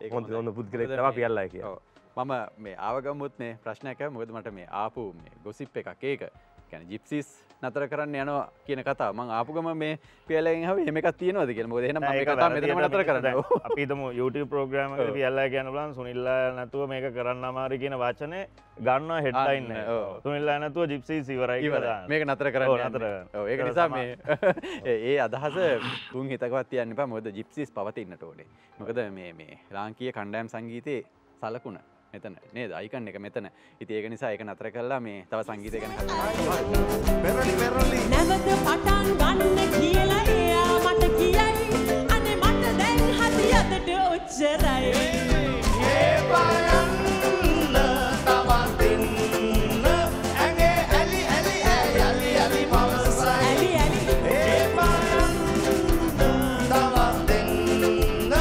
ඒක මොන්ද ඔන්න පුද්ගලෙක් තමයි පියල්ලා කියනවා මම මේ ආවගමුත් නේ ප්‍රශ්නයක් මොකද මට මේ ආපු මේ ගොසිප් එකක් ඒක කියන්නේ ජිප්සීස් නතර කරන්න යනවා කියන කතාව මම ආපු ගම මේ පියල්ලාගෙන් අහුවේ එහෙම එකක් තියෙනවද කියලා. මොකද එහෙනම් මම මේ කතාව මෙතනම නතර කරන්න. අපි හිතමු YouTube ප්‍රෝග්‍රෑම් එකේ පියල්ලා කියන බලන්න සුනිල්ලා නැතුව මේක කරන්න අමාරුයි කියන වචනේ ගන්නවා හෙඩ්ලයින් එක. සුනිල්ලා නැතුව ජිප්සීස් ඉවරයි කියලා. මේක නතර කරන්න. ඔව් ඒක නිසා මේ ඒ අදහස තුන් හිතකවත් තියන්න එපා. මොකද ජිප්සීස් පවතින්නට ඕනේ. මොකද මේ ලාංකීය කණ්ඩායම් සංගීතයේ සලකුණ මෙතන නේද අයිකන් එක මෙතන. ඉතින් ඒක නිසා ඒක නතර කළා මේ තව සංගීතය ගැන කතා කරමු. පෙරලි පෙරලි නැවත පටන් ගන්න කියලා එයා මට කියයි. අනේ මට දැන් හදි අතට ඔච්චරයි. ඒ බලන්න තවත් ඉන්න ඇගේ ඇලි ඇලි ඇලි ඇලි පවසයි. ඇලි ඇලි ඒ බලන්න තවත් ඉන්න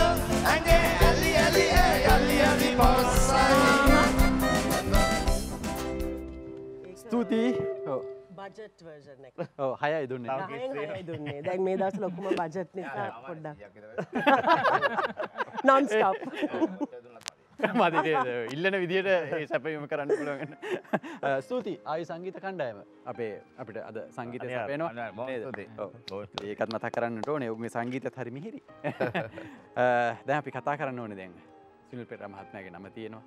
ඇගේ ඇලි ඇලි ඇලි ඇලි පවසයි. බජට් වර්ෂන් එක. ඔව් හයයි දුන්නේ. හයයි දුන්නේ. දැන් මේ දවස් ලොකුම බජට් නිසා පොඩ්ඩක් non stop. මදි නේද? ඉල්ලන විදියට ඒ සැපයීම කරන්න පුළුවන්. ස්තුතියි. ආයි සංගීත කණ්ඩායම. අපේ අපිට අද සංගීතය සැපේනවා. නේද? ඔව්. ඒකත් මතක් කරන්නට ඕනේ. ඔබගේ සංගීතයත් හරි මිහිරි. දැන් අපි කතා කරන්න ඕනේ දැන්. සුනිල් පෙරේරා මහත්මයාගේ නම තියෙනවා.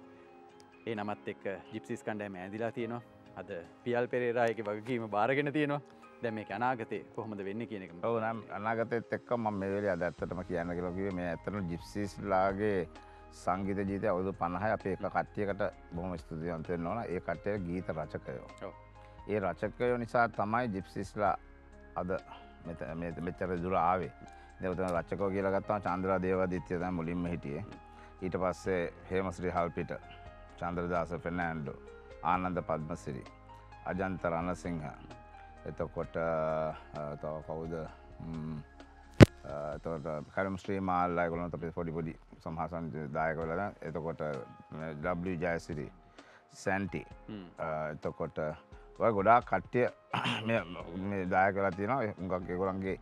ඒ නමත් එක්ක ජිප්සීස් කණ්ඩායම ඇඳිලා තියෙනවා. අද පියල් පෙරේරාගේ වගකීම බාරගෙන තියෙනවා. දැන් මේක අනාගතේ කොහොමද වෙන්නේ කියන එක. ඔව් නම් අනාගතෙත් එක්ක මම මේ වෙලේ අද ඇත්තටම කියන්න කියලා කිව්වේ මේ ඇත්තටම ජිප්සීස්ලාගේ සංගීත ජීවිතය අවුරුදු 50යි අපි එක කට්ටියකට බොහොම ස්තුතිවන්ත වෙන්න ඕන. ඒ කට්ටිය ගීත රචකයෝ. ඔව්. ඒ රචකයෝ නිසා තමයි ජිප්සීස්ලා අද මෙතන දුර ආවේ. දැන් උතන රචකෝ කියලා ගත්තාම චන්ද්‍රා දේවාදිත්‍ය තමයි මුලින්ම හිටියේ. ඊට පස්සේ හේමශ්‍රී හල්පිට, චන්ද්‍රදාස ෆෙර්නෑන්ඩෝ, ආනන්ද පද්මසිරි, අජන්ත රණසිංහ, එතකොට තව කවුද, එතකොට කරුම් ශ්‍රීමාල්ලා ඒගොල්ලෝ තමයි පොඩි සම්හාසන් දායක වෙලා. එතකොට W ජයසිරි, සැන්ටි, එතකොට ඔය ගොඩාක් කට්ටිය මේ දායක වෙලා තියෙනවා. හුඟක් ඒගොල්ලන්ගේ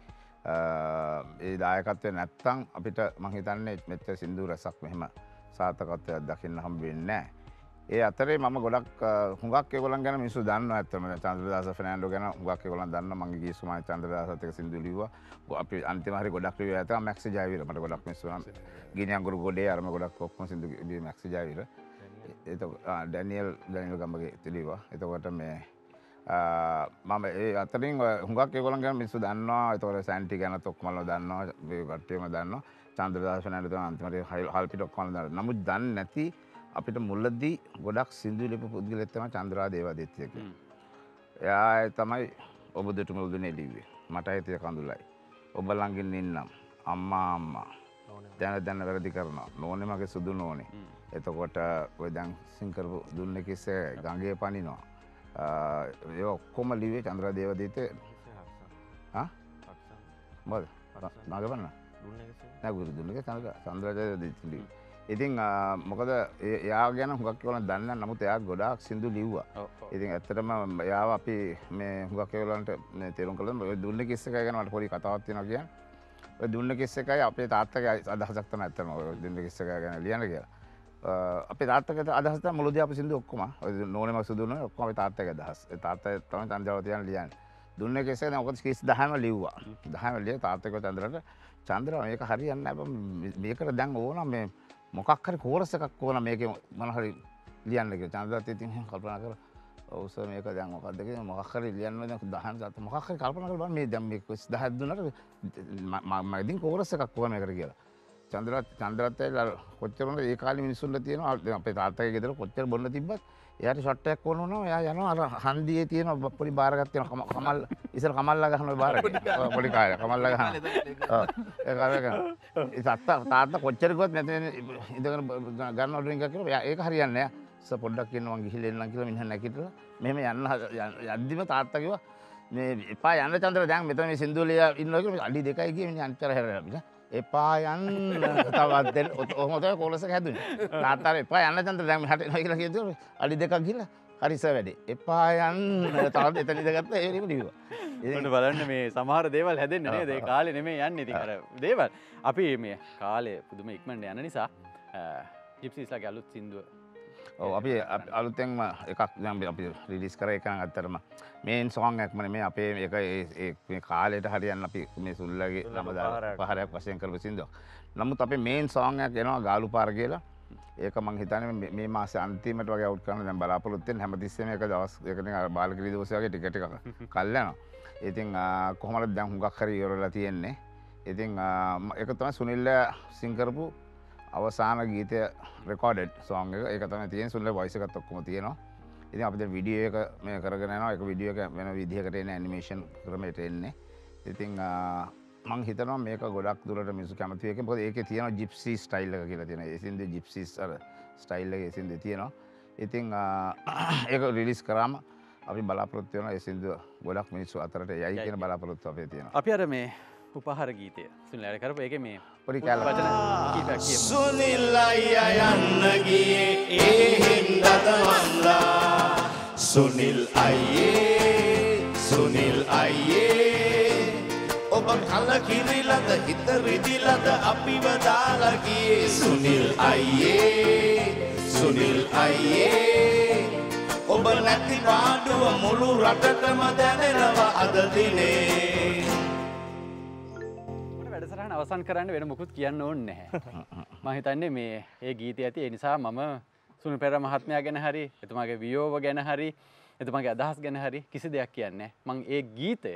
ඒ දායකත්වය නැත්තම් අපිට මම හිතන්නේ මෙච්චර සින්දු රසක් මෙහෙම සාර්ථකත්වයක් දකින්න හම්බ වෙන්නේ නැහැ. ඒ අතරේ මම ගොඩක් හුඟක් ඒගොල්ලන් ගැන මිනිස්සු දන්නවා ඇත්තටම. දැන් චන්ද්‍රදාස ෆර්නැන්ඩෝ ගැන හුඟක් ඒගොල්ලන් දන්නවා. මගේ ගී සුමානි චන්ද්‍රදාසත් එක්ක සින්දු ලිව්වා. අපි අන්තිම හරි ගොඩක් ලිව්වා ඇත්තටම මැක්සි ජයවීර. මට ගොඩක් මිනිස්සු ගිනි අඟුරු ගොඩේ අරම ගොඩක් ඔක්කොම සින්දු ලිව්වේ මැක්සි ජයවීර. එතකොට ඩැනියල් ගම්බගේ ලිව්වා. එතකොට මේ මම ඒ අතරින් හුඟක් ඒගොල්ලන් ගැන මිනිස්සු දන්නවා. එතකොට සැන්ටි ගැනත් ඔක්කොම දන්නවා. මේ කට්ටියම දන්නවා. චන්ද්‍රදාස ෆර්නැන්ඩෝ තමයි අන්තිමට හල්පිට ඔක්කොම දන්නවා. නමුත් දන්නේ නැති අපිට මුලදී ගොඩක් සින්දු ලියපු පුද්ගලයෙක් තමයි චන්ද්‍රා දේවදෙත්තිය කියලා. එයා තමයි ඔබදුට මුදුනේ ලිව්වේ. මට හිතේ කඳුලයි. ඔබ ළඟින් ඉන්නම්. අම්මා අම්මා. දැන වැරදි කරනවා. නෝනේ මගේ සුදු නෝනේ. එතකොට ඔය දැන් සින් කරපු දුන්නේ කිස්සේ ගංගේ පනිනවා. ඒ ඔක්කොම ලිව්වේ චන්ද්‍රා දේවදෙත්තිය. හා? මොකද? නාගවන්න. දුන්නේ කිස්සේ. නාගුරු දුන්නේ කිස්සේ චන්ද්‍රා දේවදෙත්තිය ලිව්වේ. ඉතින් මොකද එයා ගැන හුඟක් ඒගොල්ලන් දන්නේ නැහැ. නමුත් එයා ගොඩාක් සින්දු ලිව්වා. ඉතින් ඇත්තටම එයාව අපි මේ හුඟක් ඒගොල්ලන්ට මේ තේරුම් කළොත් ඔය දුන්න කිස් එකයි ගැන මට පොඩි කතාවක් තියෙනවා කියන්නේ. ඔය දුන්න කිස් එකයි අපේ තාත්තගේ අදහසක් තමයි ඇත්තටම ඔය දුන්න කිස් එක ගැන ලියන්න කියලා. අපේ තාත්තගේ අදහස තමයි මුලදී අපි සින්දු ඔක්කොම ඔය නෝනේ මස් දුන්නා ඔක්කොම අපේ තාත්තගේ අදහස්. ඒ තාත්තා තමයි චන්ද්‍රාව තියන ලියන්නේ. දුන්න කිස් එක දැන් ඔක 10ම ලිව්වා. 10ම ලිය තාත්තගේ චන්ද්‍රාට චන්ද්‍රා මේක හරියන්නේ නැහැ. මේකට දැන් ඕන මේ මොකක් හරි කෝරස් එකක් ඕන මේකේ මොන හරි ලියන්න කියලා. චන්ද්‍රදාත් ඉතින් කල්පනා කරලා ඔව් සර් මේක දැන් මොකක්ද කියලා මොකක් හරි ලියන්න ඕනේ. දැන් 10 මොකක් හරි කල්පනා කරලා බලන්න මේ දැන් මේ 10ක් දුන්නාට මම ඉතින් කෝරස් එකක් ඕන මේකට කියලා. චන්ද්‍රදාත් ඇවිල්ලා කොච්චර මොන ඒ කාලේ මිනිස්සුන්ලා තියෙනවා අපේ තාත්තගේ ගෙදර කොච්චර බොන්න තිබ්බත් එයාට ෂොට් එකක් ඕන වුණා. එයා යනවා අර හන්දියේ තියෙන පොඩි බාරකට යනවා කමල් ඉස්සර කමල්ලා ගහන ඔය බාරකට පොඩි කාය කමල්ලා ගහන ඒක අර ගන්න ඒ තාත්තා කොච්චර ගියත් නැතේ ඉඳගෙන ගන්න ඕන එකක් කියලා ඒක හරියන්නේ නැහැ. සර් පොඩ්ඩක් කියන්න මං ගිහිල්ලා එන්නම් කියලා මිනිහා නැගිටලා මෙහෙම යන්න යද්දිම තාත්තා කිව්වා මේ එපා යන්න චන්ද්‍ර දැන් මෙතන මේ සින්දුලිය ඉන්නවා කියලා අඩි 2යි ගියේ මිනිහා අන්තර හැරලා බිලා එපා යන්න තවත් දැන් ඔහොම තමයි කෝලස් එක හැදුනේ. තාත්තා එපා යන්න චන්ද්‍ර දැන් මෙහාට එනවා කියලා කියද්දී අඩි 2ක් ගිහලා හරි සර් වැඩේ. එපා යන්න තවත් එතන ඉඳගත්තා ඒ වෙලෙම ලිව්වා. ඒකට බලන්න මේ සමහර දේවල් හැදෙන්නේ නේද? ඒ කාලේ නෙමෙයි යන්නේ. ඉතින් අර දේවල් අපි මේ කාලේ පුදුම ඉක්මනට යන නිසා ජිප්සීස්ලාගේ අලුත් සින්දුව ඔව් අපි අලුතෙන්ම එකක් දැන් අපි රිලීස් කරා. ඒක නම් අත්‍තරම මේන් සොංග් එකක් මනේ මේ අපේ ඒක මේ කාලයට හරියන්න අපි මේ සුල්ලාගේ නමදාන පහරයක් වශයෙන් කරපු සින්දුවක්. නමුත් අපේ මේන් සොංග් එකක් එනවා ගාලු පාර කියලා. ඒක මම හිතන්නේ මේ මාසේ අන්තිමට වගේ අවුට් කරන්න දැන් බලාපොරොත්තු වෙන හැමතිස්සෙම එක දවස් එකකින් අර බාලකිරි දෝෂය වගේ ටිකට් එකක් කල් යනවා. ඉතින් කොහොමද දැන් හුඟක් හරි ඉවරලා තියෙන්නේ. ඉතින් ඒක තමයි සුනිල් සිං කරපු අවසාන ගීතය රෙකෝඩඩ් සොංග් එක. ඒක තමයි තියෙන්නේ සුනිල් වොයිස් එකත් ඔක්කොම තියෙනවා. ඉතින් අපි දැන් වීඩියෝ එක මේ කරගෙන යනවා. ඒක වීඩියෝ එක වෙන විදිහකට එන ඇනිමේෂන් ක්‍රමයට එන්නේ. ඉතින් මම හිතනවා මේක ගොඩක් දුරට මිනිස්සු කැමති එකක්. මොකද ඒකේ තියෙනවා ජිප්සි ස්ටයිල් එක කියලා තියෙනවා. ඒ සින්දේ ජිප්සිස් අර ස්ටයිල් එකේ සින්දේ තියෙනවා. ඉතින් ඒක රිලීස් කරාම අපි බලාපොරොත්තු වෙනවා ඒ සින්දුව ගොඩක් මිනිස්සු අතරට යයි කියන බලාපොරොත්තු අපේ තියෙනවා. අපි අර මේ උපහාර ගීතය සුනිල් කරපු එකේ මේ පොඩි කැලප සුනිල් අයියා යන්න ගියේ ඒ හින්දා තමන්ලා සුනිල් අයියේ ඔබ කලකිරිලද හිත රිදිලද අපිව දාලා ගියේ සුනිල් අයියේ ඔබ නැති පාඩුව මුළු රටටම දැනෙනවා අද දිනේ. වැඩසටහන අවසන් කරන්න වෙන මොකුත් කියන්න ඕනේ නැහැ. මම හිතන්නේ මේ ඒ ගීතය ඇති ඒ නිසා මම සුනිල් පෙරේරා මහත්මයා ගැන හරි එතුමාගේ වියෝව ගැන හරි එතුමාගේ අදහස් ගැන හරි කිසි දෙයක් කියන්නේ නැහැ. මම ඒ ගීතය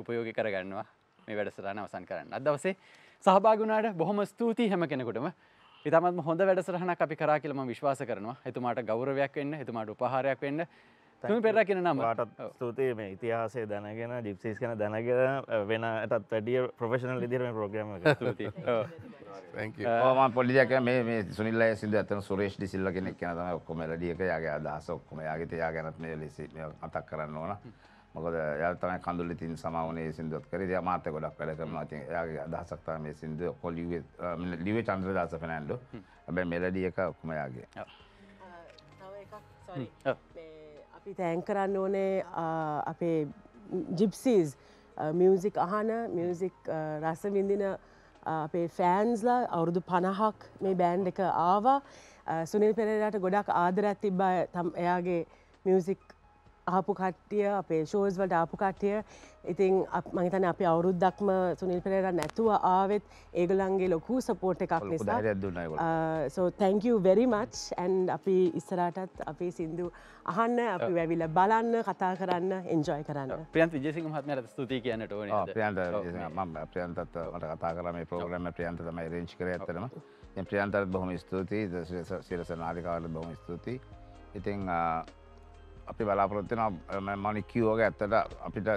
උපයෝගී කරගන්නවා මේ වැඩසටහන අවසන් කරන්න. අද දවසේ සහභාගී වුණාට බොහොම ස්තුතියි හැම කෙනෙකුටම. ඉතාමත්ම හොඳ වැඩසටහනක් අපි කරා කියලා මම විශ්වාස කරනවා. එතුමාට ගෞරවයක් වෙන්න, එතුමාට උපහාරයක් වෙන්න. සුනිල් පෙරේරා කියන නම වාටත් ස්තුතියි. මේ ඉතිහාසය දැනගෙන ජිප්සීස් ගැන දැනගෙන වෙනටත් වැඩිය ප්‍රොෆෙෂනල් විදිහට මේ ප්‍රෝග්‍රෑම් එක ස්තුතියි. thank you. මම පොඩි දෙයක් මේ සුනිල් අයියා සින්දු අතන සුරේෂ් ඩිසිල්ලා කෙනෙක් කියන තමයි ඔක්කොම මෙලඩි එක යාගේ අදහස ඔක්කොම යාගේ තියා ගැනත් මේ මතක් කරන්න ඕන. මොකද යා තමයි කඳුලි තින් සමාවුනේ සින්දුවත් කරේ. ඉතින් මාත් ගොඩක් වැඩ කරනවා. ඉතින් යාගේ අදහසක් තමයි මේ සින්දු ලිවේ චන්ද්‍රදාස ෆර්නැන්ඩෝ. හැබැයි මෙලඩි එක ඔක්කොම යාගේ. තව එකක් sorry. අපි තෑන්ක් කරන්න ඕනේ අපේ ජිප්සීස් මියුසික් අහන මියුසික් රස විඳින අපේ ෆෑන්ස්ලා අවුරුදු 50ක් මේ බෑන්ඩ් එක ආවා. සුනිල් පෙරේරාට ගොඩක් ආදරයක් තිබ්බා එයාගේ මියුසික් ආපු කට්ටිය, අපේ ෂෝස් වලට ආපු කට්ටිය. ඉතින් මම හිතන්නේ අපි අවුරුද්දක්ම සුනිල් පෙරේරා නැතුව ආවෙත් ඒගොල්ලන්ගේ ලොකු සපෝට් එකක් නිසා. So thank you very much and අපි ඉස්සරහටත් අපේ සින්දු අහන්න, අපි වැවිලා බලන්න, කතා කරන්න, එන්ජොයි කරන්න. ප්‍රියන්ත විජේසිංහ මහත්මයාට ස්තුතියි කියන්නට ඕනේ නේද? ප්‍රියන්තත් මට කතා කරා මේ ප්‍රෝග්‍රෑම් එක ප්‍රියන්ත තමයි arrange කරේ ඇත්තටම. ඉතින් ප්‍රියන්තට බොහොම ස්තුතියි, සිරස නාලිකාවට බොහොම ස්තුතියි. ඉතින් අපි බලාපොරොත්තු වෙන මනිකියෝගේ ඇත්තට අපිට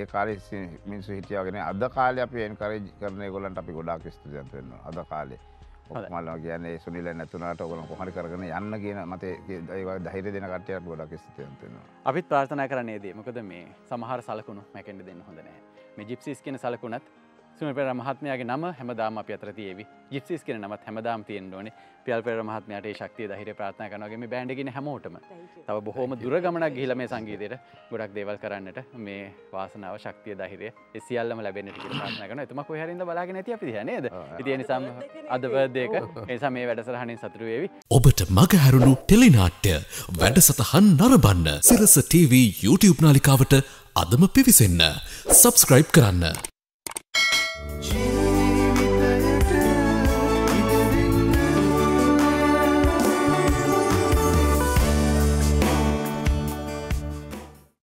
ඒ කාලේ මිනිස්සු හිටියාගෙන අද කාලේ අපි එන්කරේජ් කරන ඒගොල්ලන්ට අපි ගොඩාක් ස්තුතියක් වෙනවා. අද කාලේ ඔක්කොමලා කියන්නේ සුනිල් නැතුණාට ඔයගොල්ලෝ කොහොමද කරගෙන යන්න කියන මතේ ඒ වගේ ධෛර්ය දෙන කට්ටියට අපි ගොඩාක් ස්තුතියක් වෙනවා. අපිත් ප්‍රාර්ථනා කරන්නේ දී. මොකද මේ සමහර සලකුණු මැකෙන්න දෙන්න හොඳ නැහැ. මේ ජිප්සීස් කියන සලකුණත් සුනිල් පෙරේරා මහත්මයාගේ නම හැමදාම අපි අතර තියෙවි. ජිප්සීස් කියන නමත් හැමදාම තියෙන්න ඕනේ. පියල් පෙරේරා මහත්මයාට ඒ ශක්තිය ධෛර්යය ප්‍රාර්ථනා කරනවා වගේ මේ බෑන්ඩ් එකේ ඉන්න හැමෝටම තව බොහොම දුර ගමනක් ගිහිලා මේ සංගීතයට ගොඩක් දේවල් කරන්නට මේ වාසනාව, ශක්තිය, ධෛර්යය ඒ සියල්ලම ලැබෙන්නට කියලා ප්‍රාර්ථනා කරනවා. එතුමා කොහේ හරි ඉඳලා බලාගෙන ඇති අපි දිහා නේද? ඉතින් ඒ නිසාම අද බර්ත් ඩේ එක ඒ නිසා මේ වැඩසටහනින් සතුටු වේවි. ඔබට මග හැරුණු ටෙලිනාට්‍ය වැඩසටහන් නරඹන්න සිරස TV YouTube නාලිකාවට අදම පිවිසෙන්න. Subscribe කරන්න.